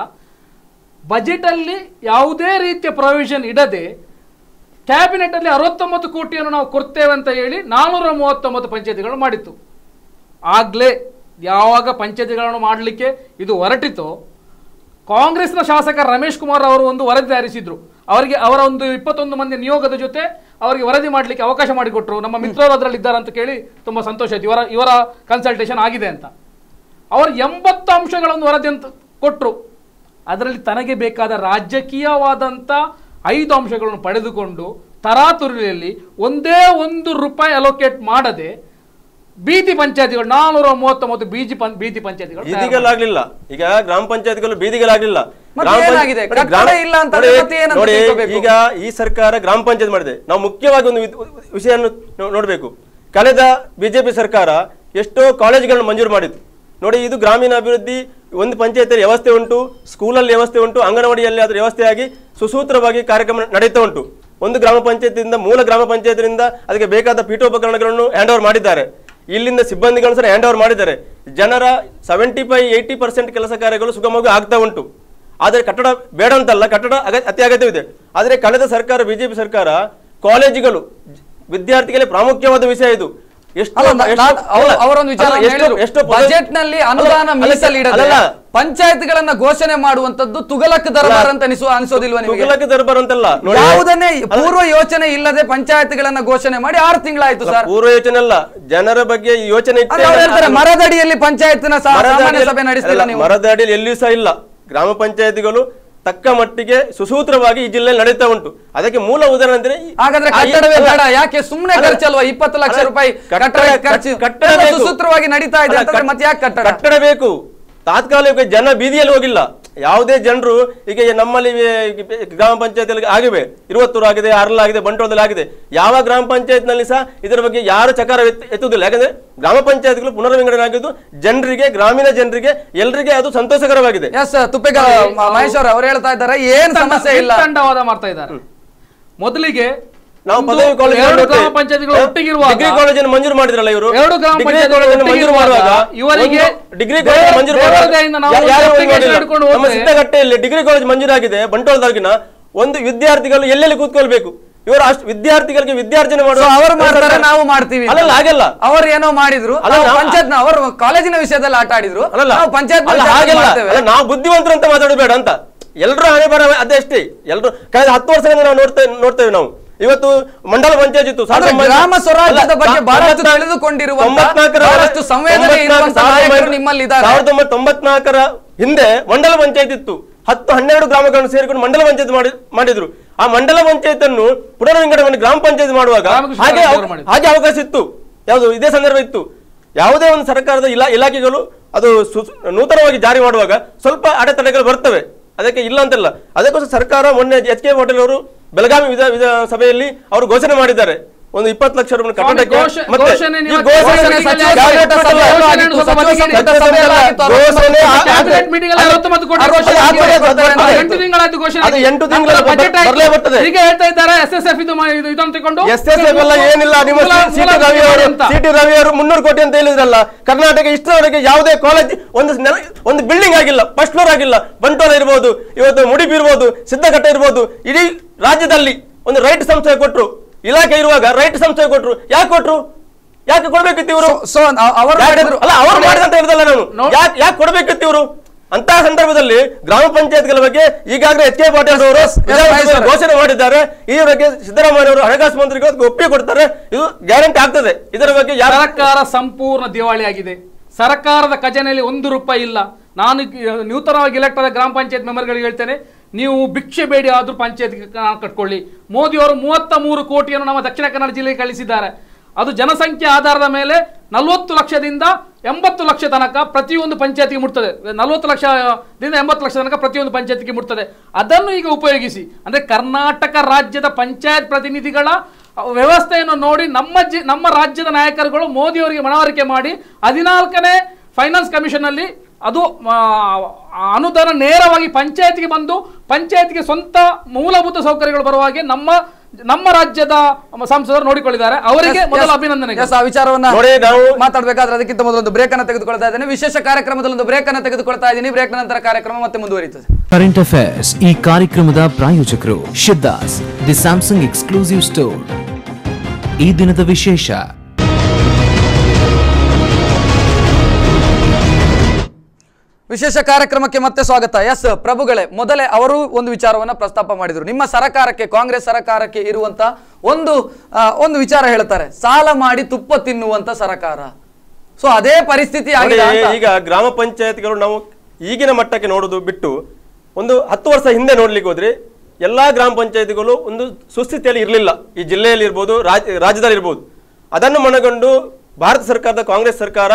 ಬಜೆಟಲ್ಲಿ ಯಾವುದೇ ರೀತಿಯ ಪ್ರೊವಿಷನ್ ಇಡದೆ ಕ್ಯಾಬಿನೆಟಲ್ಲಿ 69 ಕೋಟಿಯನ್ನು ನಾವು ಕೊಡ್ತೇವೆ ಅಂತ ಹೇಳಿ 439 ಪಂಚಾಯತಿಗಳು ಮಾಡಿತ್ತು. ಆಗಲೇ ಯಾವಾಗ ಪಂಚಾಯತಿಗಳನ್ನು ಮಾಡಲಿಕ್ಕೆ ಇದು ಹೊರಟಿತೋ ಕಾಂಗ್ರೆಸ್ನ ಶಾಸಕ ರಮೇಶ್ ಕುಮಾರ್ ಅವರು ಒಂದು ವರದಿ ತಯಾರಿಸಿದ್ರು. ಅವರಿಗೆ ಅವರ ಒಂದು 21 ಮಂದಿ ನಿಯೋಗದ ಜೊತೆ ಅವರಿಗೆ ವರದಿ ಮಾಡಲಿಕ್ಕೆ ಅವಕಾಶ ಮಾಡಿಕೊಟ್ರು. ನಮ್ಮ ಮಿತ್ರರು ಅದರಲ್ಲಿ ಇದ್ದಾರೆ ಅಂತ ಕೇಳಿ ತುಂಬ ಸಂತೋಷ ಆಯಿತು, ಇವರ ಕನ್ಸಲ್ಟೇಷನ್ ಆಗಿದೆ ಅಂತ. ಅವರು 80 ಅಂಶಗಳನ್ನು ವರದಿ ಅಂತ ಕೊಟ್ಟರು. ಅದರಲ್ಲಿ ತನಗೆ ಬೇಕಾದ ರಾಜಕೀಯವಾದಂಥ 5 ಅಂಶಗಳನ್ನು ಪಡೆದುಕೊಂಡು ತರಾತುರಿಯಲ್ಲಿ ಒಂದೇ ಒಂದು ರೂಪಾಯಿ ಅಲೋಕೇಟ್ ಮಾಡದೆ ಬೀದಿ ಪಂಚಾಯತಿಗಳು 439 ಬೀದಿ ಪಂಚಾಯತಿಗಳು ಬೀದಿಗಳಾಗಲಿಲ್ಲ. ಈಗ ಗ್ರಾಮ ಪಂಚಾಯತಿಗಳು ಬೀದಿಗಳಾಗಲಿಲ್ಲ. ನೋಡಿ ಈಗ ಈ ಸರ್ಕಾರ ಗ್ರಾಮ ಪಂಚಾಯತ್ ಮಾಡಿದೆ. ನಾವು ಮುಖ್ಯವಾಗಿ ಒಂದು ವಿಷಯವನ್ನು ನೋಡಬೇಕು. ಕಳೆದ ಬಿಜೆಪಿ ಸರ್ಕಾರ ಎಷ್ಟೋ ಕಾಲೇಜುಗಳನ್ನು ಮಂಜೂರು ಮಾಡಿತ್ತು. ನೋಡಿ ಇದು ಗ್ರಾಮೀಣ ಅಭಿವೃದ್ಧಿ, ಒಂದು ಪಂಚಾಯತ್ ವ್ಯವಸ್ಥೆ ಉಂಟು, ಸ್ಕೂಲಲ್ಲಿ ವ್ಯವಸ್ಥೆ ಉಂಟು, ಅಂಗನವಾಡಿಯಲ್ಲಿ ಅದರ ವ್ಯವಸ್ಥೆಯಾಗಿ ಸುಸೂತ್ರವಾಗಿ ಕಾರ್ಯಕ್ರಮ ನಡೀತಾ ಉಂಟು. ಒಂದು ಗ್ರಾಮ ಪಂಚಾಯತಿಯಿಂದ ಮೂಲ ಗ್ರಾಮ ಪಂಚಾಯತಿನಿಂದ ಅದಕ್ಕೆ ಬೇಕಾದ ಪೀಠೋಪಕರಣಗಳನ್ನು ಹ್ಯಾಂಡ್ ಓವರ್ ಮಾಡಿದ್ದಾರೆ. ಇಲ್ಲಿಂದ ಸಿಬ್ಬಂದಿಗಳನ್ನು ಸಹ ಹ್ಯಾಂಡ್ ಓವರ್ ಮಾಡಿದ್ದಾರೆ. ಜನರ 75-80% ಕೆಲಸ ಕಾರ್ಯಗಳು ಸುಗಮವಾಗಿ ಆಗ್ತಾ ಉಂಟು. ಆದರೆ ಕಟ್ಟಡ ಬೇಡ ಅಂತಲ್ಲ, ಕಟ್ಟಡ ಅತಿ ಅಗತ್ಯವಿದೆ. ಆದರೆ ಕಳೆದ ಸರ್ಕಾರ ಬಿಜೆಪಿ ಸರ್ಕಾರ ಕಾಲೇಜುಗಳು ವಿದ್ಯಾರ್ಥಿಗಳಿಗೆ ಪ್ರಾಮುಖ್ಯವಾದ ವಿಷಯ ಇದು. ಪಂಚಾಯತ್ಗಳನ್ನ ಘೋಷಣೆ ಮಾಡುವಂತದ್ದು ತುಗಲಕ್ ದರ್ಬಾರ್ ಅಂತ ಅನಿಸೋದಿಲ್ವಾ ನಿಮಗೆ? ತುಗಲಕ್ ದರ್ಬಾರ್ ಅಂತಲ್ಲ, ಯಾವುದನ್ನೇ ಪೂರ್ವ ಯೋಚನೆ ಇಲ್ಲದೆ ಪಂಚಾಯತ್ಗಳನ್ನ ಘೋಷಣೆ ಮಾಡಿ 6 ತಿಂಗಳಾಯ್ತು ಸರ್. ಪೂರ್ವ ಯೋಚನೆ ಅಲ್ಲ, ಜನರ ಬಗ್ಗೆ ಯೋಚನೆ ಇತ್ತು. ಮರದಡಿಯಲ್ಲಿ ಪಂಚಾಯತ್ನ ಸಭೆ ನಡೆಸಿಲ್ಲ ನೀವು. ಮರದಡಿಯಲ್ಲಿ ಎಲ್ಲಿಯೂ ಸಹ ಇಲ್ಲ. ಗ್ರಾಮ ಪಂಚಾಯತಿಗಳು ತಕ್ಕ ಮಟ್ಟಿಗೆ ಸುಸೂತ್ರವಾಗಿ ಈ ಜಿಲ್ಲೆಯಲ್ಲಿ ನಡೆಯುತ್ತಾ ಉಂಟು. ಅದಕ್ಕೆ ಮೂಲ ಉದಾಹರಣೆ ಅಂದ್ರೆ ಹಾಗಾದ್ರೆ ಕಟ್ಟಡವೇ ಬೇಡ, ಯಾಕೆ ಸುಮ್ಮನೆ ಖರ್ಚಲ್ವಾ 20 ಲಕ್ಷ ರೂಪಾಯಿ ಕಟ್ಟಡ ಸುಸೂತ್ರವಾಗಿ ನಡೀತಾ ಇದೆ ಅಂತಂದ್ರೆ ಮತ್ತೆ ಯಾಕೆ ಕಟ್ಟಡ ಬೇಕು? ತಾತ್ಕಾಲಿಕ ಜನ ಬೀದಿಯಲ್ಲಿ ಹೋಗಿಲ್ಲ. ಯಾವುದೇ ಜನರು ಈಗ ನಮ್ಮಲ್ಲಿ ಗ್ರಾಮ ಪಂಚಾಯತ್ ಆಗಿವೆ, ಇರುವತ್ತೂರು ಆಗಿದೆ, ಅರ್ಲ ಆಗಿದೆ, ಬಂಟ್ವಾಳದಲ್ಲಿ ಆಗಿದೆ. ಯಾವ ಗ್ರಾಮ ಪಂಚಾಯತ್ ನಲ್ಲಿ ಸಹ ಇದರ ಬಗ್ಗೆ ಯಾರು ಚಕಾರ ಎತ್ತುವುದಿಲ್ಲ. ಯಾಕಂದ್ರೆ ಗ್ರಾಮ ಪಂಚಾಯತ್ಗಳು ಪುನರ್ವಿಂಗಡಣೆ ಆಗಿದ್ದು ಜನರಿಗೆ, ಗ್ರಾಮೀಣ ಜನರಿಗೆ, ಎಲ್ಲರಿಗೆ ಅದು ಸಂತೋಷಕರವಾಗಿದೆ. ಮಹೇಶ್ ಅವರು ಹೇಳ್ತಾ ಇದ್ದಾರೆ ಏನ್ ಸಮಸ್ಯೆ ಇಲ್ಲ, ತಂಡವಾದ ಮಾಡ್ತಾ ಇದ್ದಾರೆ. ಮೊದಲಿಗೆ ನಾವು ಪದವಿ ಕಾಲೇಜು ಗ್ರಾಮ ಪಂಚಾಯತ್ಗಳು ಒಟ್ಟಿಗಿರುವ ಡಿಗ್ರಿ ಕಾಲೇಜನ್ನು ಮಂಜೂರು ಮಾಡಿದ್ರಲ್ಲ ಇವರು. ಎರಡು ಗ್ರಾಮ ಪಂಚಾಯತ್ಗಳನ್ನು ಮಂಜೂರು ಮಾಡುವಾಗ ಇವರಿಗೆ ಡಿಗ್ರಿ ಕಾಲೇಜ್ ಮಂಜೂರು ಮಾಡಿದ್ರು. ಸಿದ್ದಗಟ್ಟೆಯಲ್ಲಿ ಡಿಗ್ರಿ ಕಾಲೇಜ್ ಮಂಜೂರಾಗಿದೆ. ಬಂಟ್ವಾಳದಾಗಿನ ಒಂದು ವಿದ್ಯಾರ್ಥಿಗಳು ಎಲ್ಲೆಲ್ಲಿ ಕೂತ್ಕೊಳ್ಬೇಕು? ಇವರು ಅಷ್ಟು ವಿದ್ಯಾರ್ಥಿಗಳಿಗೆ ವಿದ್ಯಾರ್ಜನೆ ಮಾಡುವ ಅವರು ಮಾಡ್ತಾರೆ, ನಾವು ಮಾಡ್ತೀವಿ ಅಲ್ಲ. ಹಾಗೆಲ್ಲ ಅವರು ಏನೋ ಮಾಡಿದ್ರು, ಪಂಚಾಯತ್ನ ಅವರು ಕಾಲೇಜಿನ ವಿಷಯದಲ್ಲಿ ಆಟ ಆಡಿದ್ರು ಅಲ್ಲ. ಪಂಚಾಯತ್ ಹಾಗೆಲ್ಲ ನಾವು ಬುದ್ಧಿವಂತರು ಅಂತ ಮಾತಾಡಬೇಡ ಅಂತ. ಎಲ್ಲರೂ ಹಣೆ ಬರ ಅದೇ ಅಷ್ಟೇ. ಎಲ್ಲರೂ ಕಳೆದ 10 ವರ್ಷಗಳಿಂದ ನಾವು ನೋಡ್ತೇವೆ. ನಾವು ಇವತ್ತು ಮಂಡಲ ಪಂಚಾಯತ್ ಇತ್ತು, ಗ್ರಾಮ ಸ್ವರಾಜ್ಯದ ಬಗ್ಗೆ ಬಹಳಷ್ಟು ತಿಳಿದುಕೊಂಡಿರುವ 1994ರ ಹಿಂದೆ ಮಂಡಲ ಪಂಚಾಯತ್ ಇತ್ತು. 10-12 ಗ್ರಾಮಗಳನ್ನು ಸೇರಿಕೊಂಡು ಮಂಡಲ ಪಂಚಾಯತ್ ಮಾಡಿದ್ರು. ಆ ಮಂಡಲ ಪಂಚಾಯತ್ ಅನ್ನು ಪುನರ್ವಿಂಗಡಣೆ ಗ್ರಾಮ ಪಂಚಾಯತ್ ಮಾಡುವಾಗ ಹಾಗೆ ಅವಕಾಶ ಇತ್ತು. ಯಾವುದು ಇದೇ ಸಂದರ್ಭ ಇತ್ತು. ಯಾವುದೇ ಒಂದು ಸರ್ಕಾರದ ಇಲಾಖೆಗಳು ಅದು ನೂತನವಾಗಿ ಜಾರಿ ಮಾಡುವಾಗ ಸ್ವಲ್ಪ ಅಡೆತಡೆಗಳು ಬರ್ತವೆ. ಅದಕ್ಕೆ ಇಲ್ಲ ಅಂತಲ್ಲ. ಅದಕ್ಕೋಸ್ಕರ ಸರ್ಕಾರ ಮೊನ್ನೆ HK ಪಾಟೀಲ್ ಅವರು ಬೆಳಗಾವಿ ವಿಧಾನಸಭೆಯಲ್ಲಿ ಅವರು ಘೋಷಣೆ ಮಾಡಿದ್ದಾರೆ ಒಂದು 20 ಲಕ್ಷ ರೂಪಾಯಿ ರವಿಯವರು 300 ಕೋಟಿ ಅಂತ ಹೇಳಿದ್ರಲ್ಲ. ಕರ್ನಾಟಕ ಇಷ್ಟರವರೆಗೆ ಯಾವುದೇ ಕಾಲೇಜ್ ಒಂದು ಬಿಲ್ಡಿಂಗ್ ಆಗಿಲ್ಲ, ಫಸ್ಟ್ ಫ್ಲೋರ್ ಆಗಿಲ್ಲ. ಬಂಟ್ವಾಳ ಇರ್ಬೋದು, ಇವತ್ತು ಮುಡಿಪು ಇರ್ಬೋದು, ಸಿದ್ದಗಟ್ಟೆ ಇರ್ಬೋದು, ಇಡೀ ರಾಜ್ಯದಲ್ಲಿ ಒಂದು ರೈಟ್ ಸಂಸ್ಥೆ ಕೊಟ್ಟರು. ಇಲಾಖೆ ಇರುವಾಗ ರೈಟ್ ಸಂಸ್ಥೆ ಕೊಟ್ಟರು. ಯಾಕೆ ಕೊಟ್ಟರು? ಯಾಕೆ ಕೊಡ್ಬೇಕಿತ್ತು ಇವರು? ಅವ್ರು ಮಾಡಿದಂತ ಹೇಳಿದಲ್ಲ ನಾನು. ಯಾಕೆ ಕೊಡ್ಬೇಕಿತ್ತು ಇವರು? ಅಂತಹ ಸಂದರ್ಭದಲ್ಲಿ ಗ್ರಾಮ ಪಂಚಾಯತ್ಗಳ ಬಗ್ಗೆ ಈಗಾಗಲೇ HK ಪಾಟೀಲ್ ಅವರು ಘೋಷಣೆ ಮಾಡಿದ್ದಾರೆ. ಈ ಬಗ್ಗೆ ಸಿದ್ದರಾಮಯ್ಯ ಅವರು ಹಣಕಾಸು ಮಂತ್ರಿಗಳು ಒಪ್ಪಿಗೆ ಕೊಡ್ತಾರೆ, ಇದು ಗ್ಯಾರಂಟಿ ಆಗ್ತದೆ. ಇದರ ಬಗ್ಗೆ ಸರ್ಕಾರ ಸಂಪೂರ್ಣ ದಿವಾಳಿ ಆಗಿದೆ. ಸರ್ಕಾರದ ಖಜಾನೆಯಲ್ಲಿ 1 ರೂಪಾಯಿ ಇಲ್ಲ. ನಾನು ನೂತನವಾಗಿ ಎಲೆಕ್ಟ್ ಆದ ಗ್ರಾಮ ಪಂಚಾಯತ್ ಮೆಂಬರ್ಗಳಿಗೆ ಹೇಳ್ತೇನೆ, ನೀವು ಭಿಕ್ಷೆ ಬೇಡಿ ಆದರೂ ಪಂಚಾಯತ್ ಕಟ್ಕೊಳ್ಳಿ. ಮೋದಿ ಅವರು 33 ಕೋಟಿಯನ್ನು ನಮ್ಮ ದಕ್ಷಿಣ ಕನ್ನಡ ಜಿಲ್ಲೆಗೆ ಕಳಿಸಿದ್ದಾರೆ. ಅದು ಜನಸಂಖ್ಯೆ ಆಧಾರದ ಮೇಲೆ 40 ಲಕ್ಷದಿಂದ 80 ಲಕ್ಷ ತನಕ ಪ್ರತಿಯೊಂದು ಪಂಚಾಯತ್ಗೆ ಮುಟ್ತದೆ. 40 ಲಕ್ಷದಿಂದ 80 ಲಕ್ಷ ತನಕ ಪ್ರತಿಯೊಂದು ಪಂಚಾಯತ್ಗೆ ಮುಟ್ತದೆ. ಅದನ್ನು ಈಗ ಉಪಯೋಗಿಸಿ. ಅಂದರೆ ಕರ್ನಾಟಕ ರಾಜ್ಯದ ಪಂಚಾಯತ್ ಪ್ರತಿನಿಧಿಗಳ ವ್ಯವಸ್ಥೆಯನ್ನು ನೋಡಿ ನಮ್ಮ ರಾಜ್ಯದ ನಾಯಕರುಗಳು ಮೋದಿಯವರಿಗೆ ಮನವರಿಕೆ ಮಾಡಿ 14ನೇ ಫೈನಾನ್ಸ್ ಕಮಿಷನ್ ಅಲ್ಲಿ ಅದು ಅನುದಾನ ನೇರವಾಗಿ ಪಂಚಾಯತ್ಗೆ ಬಂದು ಪಂಚಾಯತ್ಗೆ ಸ್ವಂತ ಮೂಲಭೂತ ಸೌಕರ್ಯಗಳು ಬರುವ ಹಾಗೆ ನಮ್ಮ ರಾಜ್ಯದ ಸಂಸದರು ನೋಡಿಕೊಂಡಿದ್ದಾರೆ. ಅವರಿಗೆ ಮೊದಲ ಅಭಿನಂದನೆ. ಮಾತಾಡಬೇಕಾದ್ರೆ ಅದಕ್ಕಿಂತ ಮೊದಲೊಂದು ಬ್ರೇಕ್ ಅನ್ನು ತೆಗೆದುಕೊಳ್ತಾ ಇದ್ದೇನೆ. ವಿಶೇಷ ಕಾರ್ಯಕ್ರಮದಲ್ಲಿ ಒಂದು ಬ್ರೇಕ್ ಅನ್ನು ತೆಗೆದುಕೊಳ್ತಾ ಇದ್ದೀನಿ. ಬ್ರೇಕ್ ನಂತರ ಕಾರ್ಯಕ್ರಮ ಮತ್ತೆ ಮುಂದುವರಿಯುತ್ತದೆ. ಕರೆಂಟ್ ಅಫೇರ್ಸ್ ಈ ಕಾರ್ಯಕ್ರಮದ ಪ್ರಾಯೋಜಕರು Siddhas the Samsung exclusive store. ಈ ದಿನದ ವಿಶೇಷ ವಿಶೇಷ ಕಾರ್ಯಕ್ರಮಕ್ಕೆ ಮತ್ತೆ ಸ್ವಾಗತ. ಎಸ್ ಪ್ರಭುಗಳೇ, ಮೊದಲೇ ಅವರು ಒಂದು ವಿಚಾರವನ್ನ ಪ್ರಸ್ತಾಪ ಮಾಡಿದ್ರು. ನಿಮ್ಮ ಸರಕಾರಕ್ಕೆ, ಕಾಂಗ್ರೆಸ್ ಸರಕಾರಕ್ಕೆ ಇರುವಂತ ಒಂದು ವಿಚಾರ ಹೇಳ್ತಾರೆ, ಸಾಲ ಮಾಡಿ ತುಪ್ಪ ತಿನ್ನುವಂತ ಸರಕಾರ. ಸೊ ಅದೇ ಪರಿಸ್ಥಿತಿ ಆಗಿದೆ. ಈಗ ಗ್ರಾಮ ಪಂಚಾಯತ್ಗಳು ನಾವು ಈಗಿನ ಮಟ್ಟಕ್ಕೆ ನೋಡೋದು ಬಿಟ್ಟು ಒಂದು 10 ವರ್ಷ ಹಿಂದೆ ನೋಡ್ಲಿಕ್ಕೆ ಹೋದ್ರೆ ಎಲ್ಲಾ ಗ್ರಾಮ ಪಂಚಾಯತ್ಗಳು ಒಂದು ಸುಸ್ಥಿತಿಯಲ್ಲಿ ಇರಲಿಲ್ಲ. ಈ ಜಿಲ್ಲೆಯಲ್ಲಿ ಇರ್ಬೋದು, ರಾಜ್ಯದಲ್ಲಿ ಇರ್ಬೋದು. ಅದನ್ನು ಮನಗೊಂಡು ಭಾರತ ಸರ್ಕಾರದ ಕಾಂಗ್ರೆಸ್ ಸರ್ಕಾರ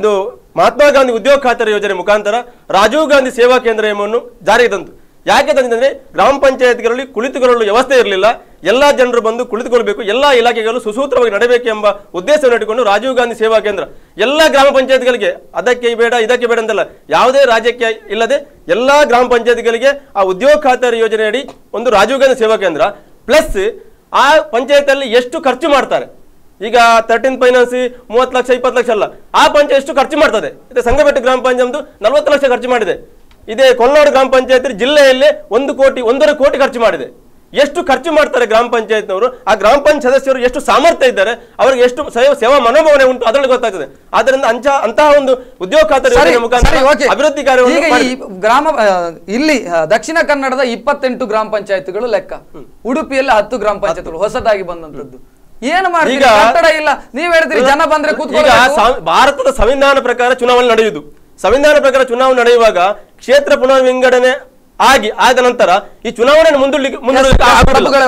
ಇದು ಮಹಾತ್ಮ ಗಾಂಧಿ ಉದ್ಯೋಗ ಖಾತರಿ ಯೋಜನೆ ಮುಖಾಂತರ ರಾಜೀವ್ ಗಾಂಧಿ ಸೇವಾ ಕೇಂದ್ರ ಎಂಬನ್ನು ಜಾರಿಗೆ ತಂತು. ಯಾಕೆ ತಂದಿದೆ? ಗ್ರಾಮ ಪಂಚಾಯತ್ಗಳಲ್ಲಿ ಕುಳಿತುಕೊಳ್ಳಲು ವ್ಯವಸ್ಥೆ ಇರಲಿಲ್ಲ. ಎಲ್ಲ ಜನರು ಬಂದು ಕುಳಿತುಕೊಳ್ಳಬೇಕು, ಎಲ್ಲ ಇಲಾಖೆಗಳು ಸುಸೂತ್ರವಾಗಿ ನಡೆಯಬೇಕು ಎಂಬ ಉದ್ದೇಶವನ್ನು ಇಟ್ಟುಕೊಂಡು ರಾಜೀವ್ ಗಾಂಧಿ ಸೇವಾ ಕೇಂದ್ರ ಎಲ್ಲ ಗ್ರಾಮ ಪಂಚಾಯತ್ಗಳಿಗೆ, ಅದಕ್ಕೆ ಬೇಡ ಇದಕ್ಕೆ ಬೇಡ ಅಂತಲ್ಲ, ಯಾವುದೇ ರಾಜ್ಯಕ್ಕೆ ಇಲ್ಲದೆ ಎಲ್ಲ ಗ್ರಾಮ ಪಂಚಾಯತ್ಗಳಿಗೆ ಆ ಉದ್ಯೋಗ ಖಾತರಿ ಯೋಜನೆ ಅಡಿ ಒಂದು ರಾಜೀವ್ ಗಾಂಧಿ ಸೇವಾ ಕೇಂದ್ರ ಪ್ಲಸ್ ಆ ಪಂಚಾಯತಲ್ಲಿ ಎಷ್ಟು ಖರ್ಚು ಮಾಡ್ತಾರೆ, ಈಗ 13 ಫೈನಾನ್ಸ್ 30 ಲಕ್ಷ 20 ಲಕ್ಷ ಅಲ್ಲ, ಆ ಪಂಚಾಯತ್ ಎಷ್ಟು ಖರ್ಚು ಮಾಡ್ತದೆ. ಇದು ಸಂಗಬೆಟ್ಟು ಗ್ರಾಮ ಪಂಚಾಯತ್ 40 ಲಕ್ಷ ಖರ್ಚು ಮಾಡಿದೆ. ಇದೇ ಕೊಲ್ಲಾಡು ಗ್ರಾಮ ಪಂಚಾಯತ್ ಜಿಲ್ಲೆಯಲ್ಲೇ 1.5 ಕೋಟಿ ಖರ್ಚು ಮಾಡಿದೆ. ಎಷ್ಟು ಖರ್ಚು ಮಾಡ್ತಾರೆ ಗ್ರಾಮ ಪಂಚಾಯತ್ನವರು, ಆ ಗ್ರಾಮ ಪಂಚಾಯತ್ ಸದಸ್ಯರು ಎಷ್ಟು ಸಾಮರ್ಥ್ಯ ಇದ್ದಾರೆ, ಅವರಿಗೆ ಎಷ್ಟು ಸೇವಾ ಮನೋಭಾವನೆ ಉಂಟು ಅದರಲ್ಲಿ ಗೊತ್ತಾಗ್ತದೆ. ಆದ್ದರಿಂದ ಅಂತಹ ಒಂದು ಉದ್ಯೋಗ ಖಾತರಿ ಮುಖಾಂತರ ಅಭಿವೃದ್ಧಿ ಕಾರ್ಯ. ಇಲ್ಲಿ ದಕ್ಷಿಣ ಕನ್ನಡದ 28 ಗ್ರಾಮ ಪಂಚಾಯತ್ಗಳು ಲೆಕ್ಕ, ಉಡುಪಿಯಲ್ಲಿ 10 ಗ್ರಾಮ ಪಂಚಾಯತ್ಗಳು ಹೊಸದಾಗಿ ಬಂದಂತದ್ದು. ಏನು ಮಾಡಿ ಇಲ್ಲ, ನೀವ್ ಹೇಳ್ತೀರಿ ಜನ ಬಂದ್ರೆ ಕೂತ್ಕೊಳ್ಳಿ. ಭಾರತದ ಸಂವಿಧಾನ ಪ್ರಕಾರ ಚುನಾವಣೆ ನಡೆಯುವುದು. ಸಂವಿಧಾನ ಪ್ರಕಾರ ಚುನಾವಣೆ ನಡೆಯುವಾಗ ಕ್ಷೇತ್ರ ಪುನರ್ ವಿಂಗಡಣೆ ಆಗಿ ಆದ ನಂತರ ಈ ಚುನಾವಣೆ ಮುಂದೂಡಲಿಕ್ಕೆ.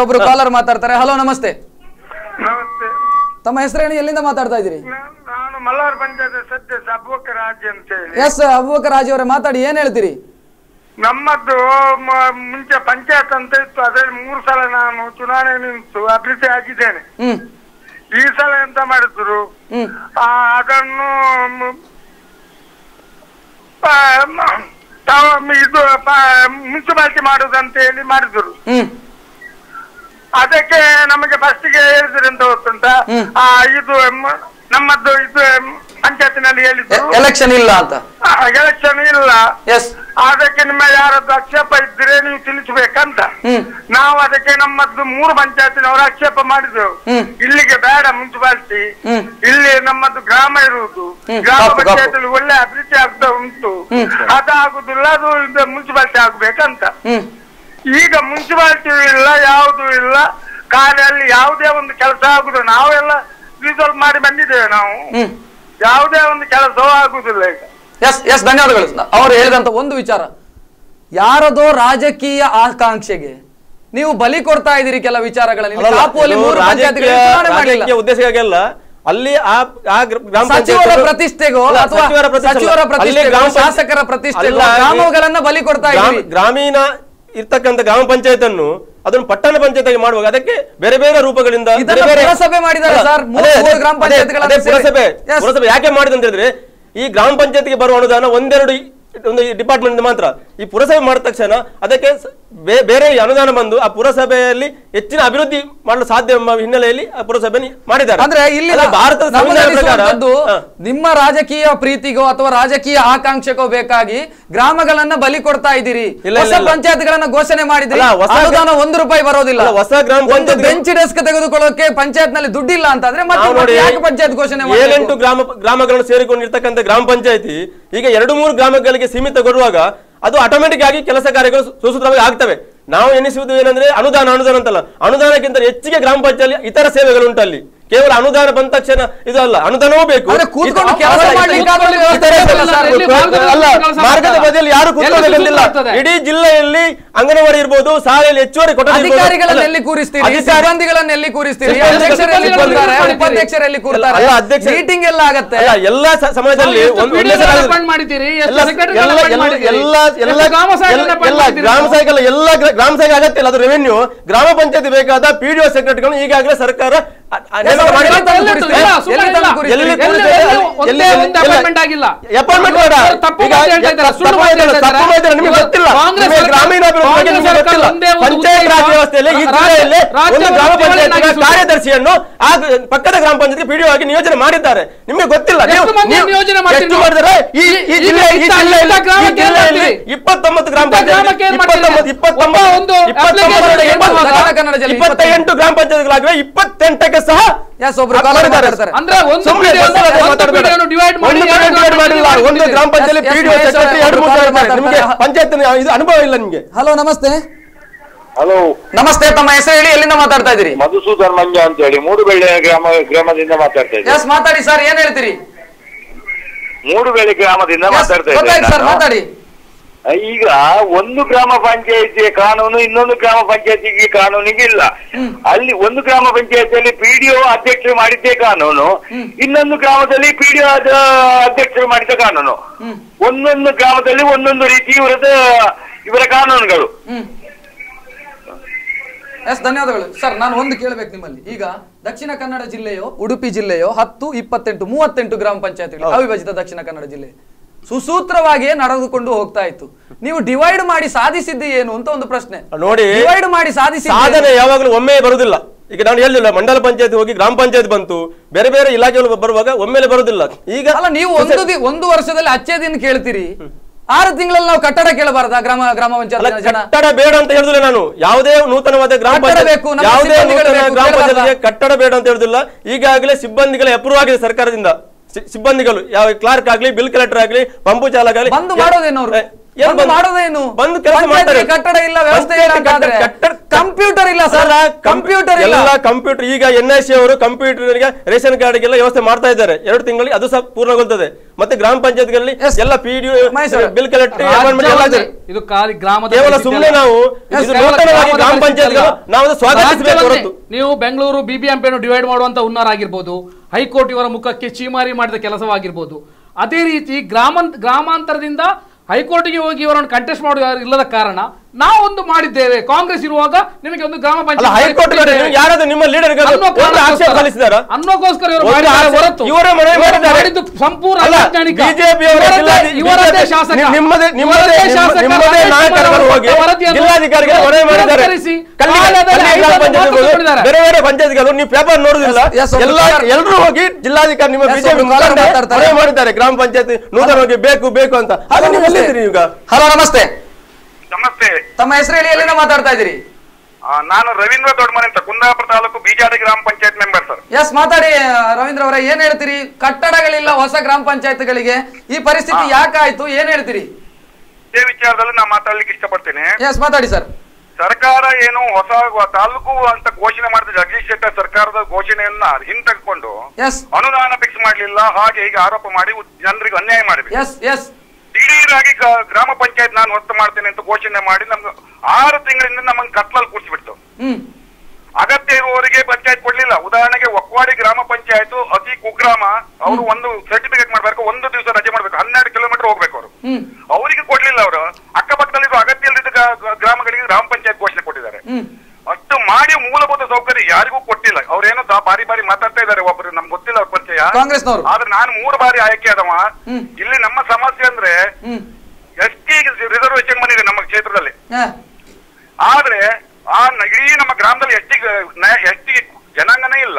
ಒಬ್ರು ಕಾಲರ್ ಮಾತಾಡ್ತಾರೆ. ಹಲೋ, ನಮಸ್ತೆ. ತಮ್ಮ ಹೆಸರೇನು, ಎಲ್ಲಿಂದ ಮಾತಾಡ್ತಾ ಇದ್ದೀರಿ? ಮಲ್ಲಾರ್ ಪಂಚಾಯತ್ ಸದಸ್ಯ ಅಬೂಬಕರ್ ಹಾಜಿ ಅಂತ ಹೇಳಿ. ಎಸ್ ಅಬೂಬಕರ್ ಹಾಜಿ ಅವರೇ, ಮಾತಾಡಿ. ಏನ್ ಹೇಳ್ತೀರಿ? ನಮ್ಮದು ಮುಂಚೆ ಪಂಚಾಯತ್ ಅಂತ ಇತ್ತು, ಅದ್ರಲ್ಲಿ 3 ಸಲ ನಾನು ಚುನಾವಣೆ ನಿಂತು ಅಭ್ಯರ್ಥಿ ಆಗಿದ್ದೇನೆ. ಈ ಸಲ ಎಂತ ಮಾಡಿದ್ರು, ಅದನ್ನು ಇದು ಮುನ್ಸಿಪಾಲಿಟಿ ಮಾಡುದಂತ ಹೇಳಿ ಮಾಡಿದ್ರು. ಅದಕ್ಕೆ ನಮಗೆ ಫಸ್ಟಿಗೆ ಹೇಳಿದ್ರಿಂದ ಗೊತ್ತುಂಟ, ಇದು ನಮ್ಮದು ಇದು ಪಂಚಾಯತಿನಲ್ಲಿ ಹೇಳಿದ್ರು ಎಲೆಕ್ಷನ್ ಇಲ್ಲ ಅಂತ. ಎಲೆಕ್ಷನ್ ಇಲ್ಲ, ಅದಕ್ಕೆ ನಿಮ್ಮ ಯಾರದ್ದು ಆಕ್ಷೇಪ ಇದ್ರೆ ನೀವು ತಿಳಿಸಬೇಕಂತ. ನಾವು ಅದಕ್ಕೆ ನಮ್ಮದ್ದು 3 ಪಂಚಾಯತಿನವರು ಆಕ್ಷೇಪ ಮಾಡಿದೆವು, ಇಲ್ಲಿಗೆ ಬೇಡ ಮುನ್ಸಿಪಾಲಿಟಿ, ಇಲ್ಲಿ ನಮ್ಮದು ಗ್ರಾಮ ಇರುವುದು, ಗ್ರಾಮ ಪಂಚಾಯತ್ ಒಳ್ಳೆ ಅಭಿವೃದ್ಧಿ ಆಗ್ತಾ ಉಂಟು, ಅದಾಗುದಿಲ್ಲ, ಅದು ಮುನ್ಸಿಪಾಲಿಟಿ ಆಗ್ಬೇಕಂತ. ಈಗ ಮುನ್ಸಿಪಾಲಿಟಿ ಇಲ್ಲ, ಯಾವುದು ಇಲ್ಲ, ಕಾರ್ಯಲ್ಲಿ ಯಾವುದೇ ಒಂದು ಕೆಲಸ ಆಗುದು, ನಾವೆಲ್ಲ ರಿಸಲ್ವ್ ಮಾಡಿ ಬಂದಿದ್ದೇವೆ, ನಾವು ಯಾವುದೇ ಒಂದು ಕೆಲಸವೂ ಆಗುದಿಲ್ಲ ಈಗ. ಎಸ್ ಎಸ್ ಧನ್ಯವಾದಗಳು. ಅವರು ಹೇಳಿದಂತ ಒಂದು ವಿಚಾರ, ಯಾರದೋ ರಾಜಕೀಯ ಆಕಾಂಕ್ಷೆಗೆ ನೀವು ಬಲಿ ಕೊಡ್ತಾ ಇದ್ದೀರಿ ಕೆಲವು ವಿಚಾರಗಳಲ್ಲಿ. ಉದ್ದೇಶ ಅಲ್ಲಿ ಸಚಿವರ ಪ್ರತಿಷ್ಠೆಗೋ ಅಥವಾ ಸಚಿವರ ಪ್ರತಿಷ್ಠೆಗೋ ಶಾಸಕರ ಪ್ರತಿಷ್ಠೆಗೋ ಗ್ರಾಮಗಳನ್ನ ಬಲಿ ಕೊಡ್ತಾ ಇದ್ದೀರಿ. ಗ್ರಾಮೀಣ ಇರ್ತಕ್ಕಂಥ ಗ್ರಾಮ ಪಂಚಾಯತ್ ಅನ್ನು ಅದನ್ನು ಪಟ್ಟಣ ಪಂಚಾಯತ್ ಆಗಿ ಮಾಡುವಾಗ ಅದಕ್ಕೆ ಬೇರೆ ಬೇರೆ ರೂಪಗಳಿಂದ ಪುರಸಭೆ ಮಾಡಿದ್ದಾರೆ ಸರ್. ಗ್ರಾಮ ಪಂಚಾಯತ್ಗಳ ಯಾಕೆ ಮಾಡಿದಂತ ಹೇಳಿದ್ರೆ, ಈ ಗ್ರಾಮ ಪಂಚಾಯತ್ಗೆ ಬರುವ ಅನುದಾನ ಒಂದು ಡಿಪಾರ್ಟ್ಮೆಂಟ್ ಮಾತ್ರ. ಈ ಪುರಸಭೆ ಮಾಡಿದ ತಕ್ಷಣ ಅದಕ್ಕೆ ಬೇರೆ ಅನುದಾನ ಬಂದು ಆ ಪುರಸಭೆಯಲ್ಲಿ ಹೆಚ್ಚಿನ ಅಭಿವೃದ್ಧಿ ಮಾಡಲು ಸಾಧ್ಯ ಎಂಬ ಹಿನ್ನೆಲೆಯಲ್ಲಿ ಆ ಪುರಸಭೆ ಮಾಡಿದ್ದಾರೆ. ಅಂದ್ರೆ ಇಲ್ಲಿ ಭಾರತದ ಸಂವಿಧಾನ ಪ್ರಕಾರ ನಿಮ್ಮ ರಾಜಕೀಯ ಪ್ರೀತಿಗೋ ಅಥವಾ ರಾಜಕೀಯ ಆಕಾಂಕ್ಷೆಗೋ ಬೇಕಾಗಿ ಗ್ರಾಮಗಳನ್ನ ಬಲಿ ಕೊಡ್ತಾ ಇದ್ದೀರಿ. ಹೊಸ ಪಂಚಾಯತ್ಗಳನ್ನ ಘೋಷಣೆ ಮಾಡಿದ್ರಿ, ಅನುದಾನ 1 ರೂಪಾಯಿ ಬರೋದಿಲ್ಲ. ಹೊಸ ಗ್ರಾಮ ಪಂಚಾಯತ್ ಬೆಂಚ್ ಡೆಸ್ಕ್ ತೆಗೆದುಕೊಳ್ಳೋಕೆ ಪಂಚಾಯತ್ ನಲ್ಲಿ ದುಡ್ಡಿಲ್ಲ ಅಂತಂದ್ರೆ ಮತ್ತೆ ಪಂಚಾಯತ್ ಘೋಷಣೆ ಮಾಡಿ. 7-8 ಗ್ರಾಮಗಳನ್ನು ಸೇರಿಕೊಂಡಿರ್ತಕ್ಕಂಥ ಗ್ರಾಮ ಪಂಚಾಯತಿ ಈಗ 2-3 ಗ್ರಾಮಗಳಿಗೆ ಸೀಮಿತಗೊಳ್ಳುವಾಗ ಅದು ಆಟೋಮೆಟಿಕ್ ಆಗಿ ಕೆಲಸ ಕಾರ್ಯಗಳು ಸುಸೂತ್ರವಾಗಿ ಆಗ್ತವೆ. ನಾವು ಎನಿಸುವುದು ಏನಂದ್ರೆ ಅನುದಾನ ಅಂತಲ್ಲ, ಅನುದಾನಕ್ಕಿಂತ ಹೆಚ್ಚಿಗೆ ಗ್ರಾಮ ಪಂಚಾಯತ್ ಇತರ ಸೇವೆಗಳು ಉಂಟು. ಅಲ್ಲಿ ಕೇವಲ ಅನುದಾನ ಬಂದ ತಕ್ಷಣ ಇದು ಅಲ್ಲ, ಅನುದಾನವೂ ಬೇಕು. ಮಾರ್ಗದ ಬದಿಯಲ್ಲಿ ಯಾರು ಕೂತ್ಕೊಳ್ಳೋದಿಲ್ಲ. ಇಡೀ ಜಿಲ್ಲೆಯಲ್ಲಿ ಅಂಗನವಾಡಿ ಇರ್ಬೋದು, ಶಾಲೆಯಲ್ಲಿ ಹೆಚ್ಚುವರಿ ಅಧಿಕಾರಿಗಳನ್ನೆಲ್ಲಿ ಕೂರಿಸ್ತೀರಿ, ಸಿಬ್ಬಂದಿಗಳನ್ನ ಎಲ್ಲಿ ಕೂರಿಸ್ತೀರಿ, ಉಪಾಧ್ಯಕ್ಷರಲ್ಲಿ ಕೂರ್ತಾರೆ, ಮೀಟಿಂಗ್ ಎಲ್ಲ ಆಗತ್ತೆ. ಎಲ್ಲ ಸಮಾಜದಲ್ಲಿ ಗ್ರಾಮ ಸಭೆ ಆಗತ್ತೆ, ಅದು ರೆವೆನ್ಯೂ ಗ್ರಾಮ ಪಂಚಾಯತ್ ಬೇಕಾದ ಪಿಡಿಒ ಸೆಕ್ರೆಟರಿಗಳನ್ನು ಈಗಾಗಲೇ ಸರ್ಕಾರ ಕಾರ್ಯದರ್ಶಿಯನ್ನು ಆ ಪಕ್ಕದ ಗ್ರಾಮ ಪಂಚಾಯತ್ ಪಿಡಿಒ ಆಗಿ ನಿಯೋಜನೆ ಮಾಡಿದ್ದಾರೆ. ನಿಮಗೆ ಗೊತ್ತಿಲ್ಲ. 29 ಗ್ರಾಮ ಪಂಚಾಯತ್ 28 ಗ್ರಾಮ ಪಂಚಾಯತ್ಗಳಾಗಿವೆ, 28ಕ್ಕೆ ಸಹ ಅನುಭವ ಇಲ್ಲ ನಿಮಗೆ. ಹಲೋ, ನಮಸ್ತೆ. ಹಲೋ, ನಮಸ್ತೆ. ತಮ್ಮ ಹೆಸರು ಹೇಳಿ, ಎಲ್ಲಿಂದ ಮಾತಾಡ್ತಾ ಇದ್ದೀರಿ? ಮಧುಸೂದನ್ ಮಂಜ ಅಂತ ಹೇಳಿ, ಮೂಡುಬೆಳ್ಳೆ ಗ್ರಾಮದಿಂದ ಮಾತಾಡ್ತಾ ಇದ್ದೀರಿ. ಮಾತಾಡಿ ಸರ್, ಏನ್ ಹೇಳ್ತೀರಿ? ಮೂಡುಬೆಳ್ಳೆ ಗ್ರಾಮದಿಂದ ಮಾತಾಡ್ತಾ ಇದ್ದೀರಿ. ಈಗ ಒಂದು ಗ್ರಾಮ ಪಂಚಾಯಿತಿಯ ಕಾನೂನು ಇನ್ನೊಂದು ಗ್ರಾಮ ಪಂಚಾಯಿತಿಗೆ ಕಾನೂನಿಗೆ ಇಲ್ಲ. ಅಲ್ಲಿ ಒಂದು ಗ್ರಾಮ ಪಂಚಾಯಿತಿಯಲ್ಲಿ ಪಿಡಿಒ ಅಧ್ಯಕ್ಷರು ಮಾಡಿದ್ದೇ ಕಾನೂನು, ಇನ್ನೊಂದು ಗ್ರಾಮದಲ್ಲಿ ಪಿಡಿಒ ಅಧ್ಯಕ್ಷರು ಮಾಡಿದ ಕಾನೂನು. ಒಂದೊಂದು ಗ್ರಾಮದಲ್ಲಿ ಒಂದೊಂದು ರೀತಿ ಇವರ ಕಾನೂನುಗಳು. ಎಸ್, ಧನ್ಯವಾದಗಳು ಸರ್. ನಾನು ಒಂದು ಕೇಳಬೇಕು ನಿಮ್ಮಲ್ಲಿ, ಈಗ ದಕ್ಷಿಣ ಕನ್ನಡ ಜಿಲ್ಲೆಯೋ ಉಡುಪಿ ಜಿಲ್ಲೆಯೋ 10, 28, 38 ಗ್ರಾಮ ಪಂಚಾಯತ್ಗಳು ಅವಿಭಜಿತ ದಕ್ಷಿಣ ಕನ್ನಡ ಜಿಲ್ಲೆ ಸುಸೂತ್ರವಾಗಿಯೇ ನಡೆದುಕೊಂಡು ಹೋಗ್ತಾ ಇತ್ತು. ನೀವು ಡಿವೈಡ್ ಮಾಡಿ ಸಾಧಿಸಿದ್ದೆ ಏನು ಅಂತ ಒಂದು ಪ್ರಶ್ನೆ. ನೋಡಿ, ಡಿವೈಡ್ ಮಾಡಿ ಸಾಧಿಸಿ ಸಾಧನೆ ಯಾವಾಗಲೂ ಒಮ್ಮೆ ಬರುವುದಿಲ್ಲ. ಈಗ ನಾನು ಹೇಳಿಲ್ಲ, ಮಂಡಲ ಪಂಚಾಯತ್ ಹೋಗಿ ಗ್ರಾಮ ಪಂಚಾಯತ್ ಬಂತು, ಬೇರೆ ಬೇರೆ ಇಲಾಖೆಗಳು ಬರುವಾಗ ಒಮ್ಮೆಲೆ ಬರುವುದಿಲ್ಲ. ಈಗ ಅಲ್ಲ, ನೀವು ಒಂದು ವರ್ಷದಲ್ಲಿ ಅಚ್ಚೇ ದಿನ ಕೇಳ್ತೀರಿ, 6 ತಿಂಗಳಲ್ಲಿ ನಾವು ಕಟ್ಟಡ ಕೇಳಬಾರ್ದ? ಗ್ರಾಮ ಗ್ರಾಮ ಪಂಚಾಯತ್ ಕಟ್ಟಡ ಬೇಡ ಅಂತ ಹೇಳುದಿಲ್ಲ ನಾನು. ಯಾವುದೇ ನೂತನವಾದ ಗ್ರಾಮ ಪಂಚಾಯತ್ ಕಟ್ಟಡ ಬೇಡ ಅಂತ ಹೇಳುದಿಲ್ಲ. ಈಗಾಗಲೇ ಸಿಬ್ಬಂದಿಗಳ ಅಪ್ರೂವ್ ಆಗಿದೆ ಸರ್ಕಾರದಿಂದ. ಸಿಬ್ಬಂದಿಗಳು ಯಾವ ಕ್ಲಾರ್ಕ್ ಆಗ್ಲಿ, ಬಿಲ್ ಕಲೆಕ್ಟರ್ ಆಗ್ಲಿ, ಪಂಪು ಚಾಲಕ ಆಗ್ಲಿ, ಬಂದು ಮಾಡೋದೇನು? ಮಾಡೋದೇನು? ಬಂದು ಕೆಲಸ ಮಾಡ್ತಾರೆ. ಕಟ್ಟಡ ಇಲ್ಲ, ವ್ಯವಸ್ಥೆ ಇಲ್ಲ, ಕಂಪ್ಯೂಟರ್ ಇಲ್ಲ ಸರ್, ಕಂಪ್ಯೂಟರ್ ಇಲ್ಲ. ಕಂಪ್ಯೂಟರ್ ಈಗ NIC ಅವರು ಕಂಪ್ಯೂಟರ್ ಗೆ ರೇಷನ್ ಕಾರ್ಡ್ ಗೆಲ್ಲ ವ್ಯವಸ್ಥೆ ಮಾಡ್ತಾ ಇದ್ದಾರೆ. 2 ತಿಂಗಳಿಗೆ ಅದು ಸಹ ಪೂರ್ಣಗೊಳ್ಳುತ್ತದೆ. ಮತ್ತೆ ಗ್ರಾಮ ಪಂಚಾಯತ್ಗಳಲ್ಲಿ ಎಲ್ಲ PDO, ಬಿಲ್ ಕಲೆಕ್ಟರ್ ಸುಮ್ಮನೆ ನಾವು ಗ್ರಾಮ ಪಂಚಾಯತ್ ನಾವು ಸ್ವಾಗತಿಸಬೇಕು. ನೀವು ಬೆಂಗಳೂರು BBMP ಡಿವೈಡ್ ಮಾಡುವಂತ ಹುನ್ನಾರ ಆಗಿರ್ಬೋದು, ಹೈಕೋರ್ಟ್ ಇವರ ಮುಖಕ್ಕೆ ಚೀಮಾರಿ ಮಾಡಿದ ಕೆಲಸವಾಗಿರ್ಬೋದು. ಅದೇ ರೀತಿ ಗ್ರಾಮಾಂತರದಿಂದ ಹೈಕೋರ್ಟ್ಗೆ ಹೋಗಿ ಇವರನ್ನು ಕಂಟೆಸ್ಟ್ ಮಾಡುವ ಇಲ್ಲದ ಕಾರಣ ನಾವು ಒಂದು ಮಾಡಿದ್ದೇವೆ. ಕಾಂಗ್ರೆಸ್ ಇರುವಾಗ ನಿಮಗೆ ಒಂದು ಗ್ರಾಮ ಪಂಚಾಯತ್ ಸಂಪೂರ್ಣ ಬೇರೆ ಬೇರೆ ಪಂಚಾಯತ್ಗಳು ನೀವು ಪೇಪರ್ ನೋಡುದಿಲ್ಲ, ಎಲ್ಲರೂ ಹೋಗಿ ಜಿಲ್ಲಾಧಿಕಾರಿ ನಿಮ್ಮ ಬಿಜೆಪಿ ಮಾಡಿದ್ದಾರೆ. ಗ್ರಾಮ ಪಂಚಾಯತ್ ನೂತನವಾಗಿ ಬೇಕು ಬೇಕು ಅಂತ. ಹಾಗೆ ನೀವು ಎಲ್ಲಿದ್ದೀರಿ ಈಗ? ಹಲೋ, ನಮಸ್ತೆ. ನಮಸ್ತೆ, ತಮ್ಮ ಹೆಸರು ಹೇಳಿ, ಎಲ್ಲಿಂದ ಮಾತಾಡ್ತಾ ಇದ್ದೀರಿ? ನಾನು ರವೀಂದ್ರ ದೊಡ್ಡಮನೆ ಅಂತ, ಕುಂದಾಪುರ ತಾಲೂಕು, ಬಿಜಾಡಿ ಗ್ರಾಮ ಪಂಚಾಯತ್ ಮೆಂಬರ್ ಸರ್. ಎಸ್, ಮಾತಾಡಿ ರವೀಂದ್ರ ಅವರೇ, ಏನ್ ಹೇಳ್ತೀರಿ? ಕಟ್ಟಡಗಳಿಲ್ಲ ಹೊಸ ಗ್ರಾಮ ಪಂಚಾಯತ್ಗಳಿಗೆ, ಈ ಪರಿಸ್ಥಿತಿ ಯಾಕಾಯ್ತು, ಏನ್ ಹೇಳ್ತೀರಿ? ಇದೇ ವಿಚಾರದಲ್ಲಿ ನಾನು ಮಾತಾಡ್ಲಿಕ್ಕೆ ಇಷ್ಟಪಡ್ತೇನೆ. ಎಸ್, ಮಾತಾಡಿ ಸರ್. ಸರ್ಕಾರ ಏನು ಹೊಸ ತಾಲೂಕು ಅಂತ ಘೋಷಣೆ ಮಾಡಿದ ಜಗದೀಶ್ ಶೆಟ್ಟರ್ ಸರ್ಕಾರದ ಘೋಷಣೆಯನ್ನ ಹಿಂತೆಗೆದುಕೊಂಡು ಅನುದಾನ ಫಿಕ್ಸ್ ಮಾಡ್ಲಿಲ್ಲ, ಹಾಗೆ ಈಗ ಆರೋಪ ಮಾಡಿ ಜನರಿಗೆ ಅನ್ಯಾಯ ಮಾಡಬೇಕು. ದಿಢೀರಾಗಿ ಗ್ರಾಮ ಪಂಚಾಯತ್ ನಾನು ಹೊತ್ತು ಮಾಡ್ತೇನೆ ಅಂತ ಘೋಷಣೆ ಮಾಡಿ ನಮ್ಗೆ 6 ತಿಂಗಳಿಂದ ನಮ್ಮನ್ನು ಕತ್ಲಲ್ಲಿ ಕೂರಿಸಿಬಿಡ್ತು. ಅಗತ್ಯ ಇರುವವರಿಗೆ ಪಂಚಾಯತ್ ಕೊಡ್ಲಿಲ್ಲ. ಉದಾಹರಣೆಗೆ ಒಕ್ವಾಡಿ ಗ್ರಾಮ ಪಂಚಾಯತ್ ಅತಿ ಕುಗ್ರಾಮ, ಅವರು ಒಂದು ಸರ್ಟಿಫಿಕೇಟ್ ಮಾಡ್ಬೇಕು, 1 ದಿವಸ ರಜೆ ಮಾಡ್ಬೇಕು, 12 ಕಿಲೋಮೀಟರ್ ಹೋಗ್ಬೇಕು. ಅವರು ಅವರಿಗೆ ಕೊಡ್ಲಿಲ್ಲ. ಅವರು ಅಕ್ಕಪಕ್ಕದಲ್ಲಿರುವ ಅಗತ್ಯ ಇಲ್ಲದ ಗ್ರಾಮಗಳಿಗೆ ಗ್ರಾಮ ಪಂಚಾಯತ್ ಘೋಷಣೆ ಕೊಟ್ಟಿದ್ದಾರೆ. ಅಷ್ಟು ಮಾಡಿ ಮೂಲಭೂತ ಸೌಕರ್ಯ ಯಾರಿಗೂ ಕೊಟ್ಟಿಲ್ಲ. ಅವ್ರೇನೋ ಬಾರಿ ಬಾರಿ ಮಾತಾಡ್ತಾ ಇದಾರೆ, ಒಬ್ರು ನಮ್ಗೆ ಗೊತ್ತಿಲ್ಲ ಅವ್ರ ಪರಿಚಯ. ಆದ್ರೆ ನಾನು 3 ಬಾರಿ ಆಯ್ಕೆ ಆದವ. ಇಲ್ಲಿ ನಮ್ಮ ಸಮಸ್ಯೆ ಅಂದ್ರೆ ST ರಿಸರ್ವೇಶನ್ ಬಂದಿದೆ ನಮ್ಮ ಕ್ಷೇತ್ರದಲ್ಲಿ. ಆದ್ರೆ ಆ ಇಡೀ ನಮ್ಮ ಗ್ರಾಮದಲ್ಲಿ ST ಜನಾಂಗನೇ ಇಲ್ಲ.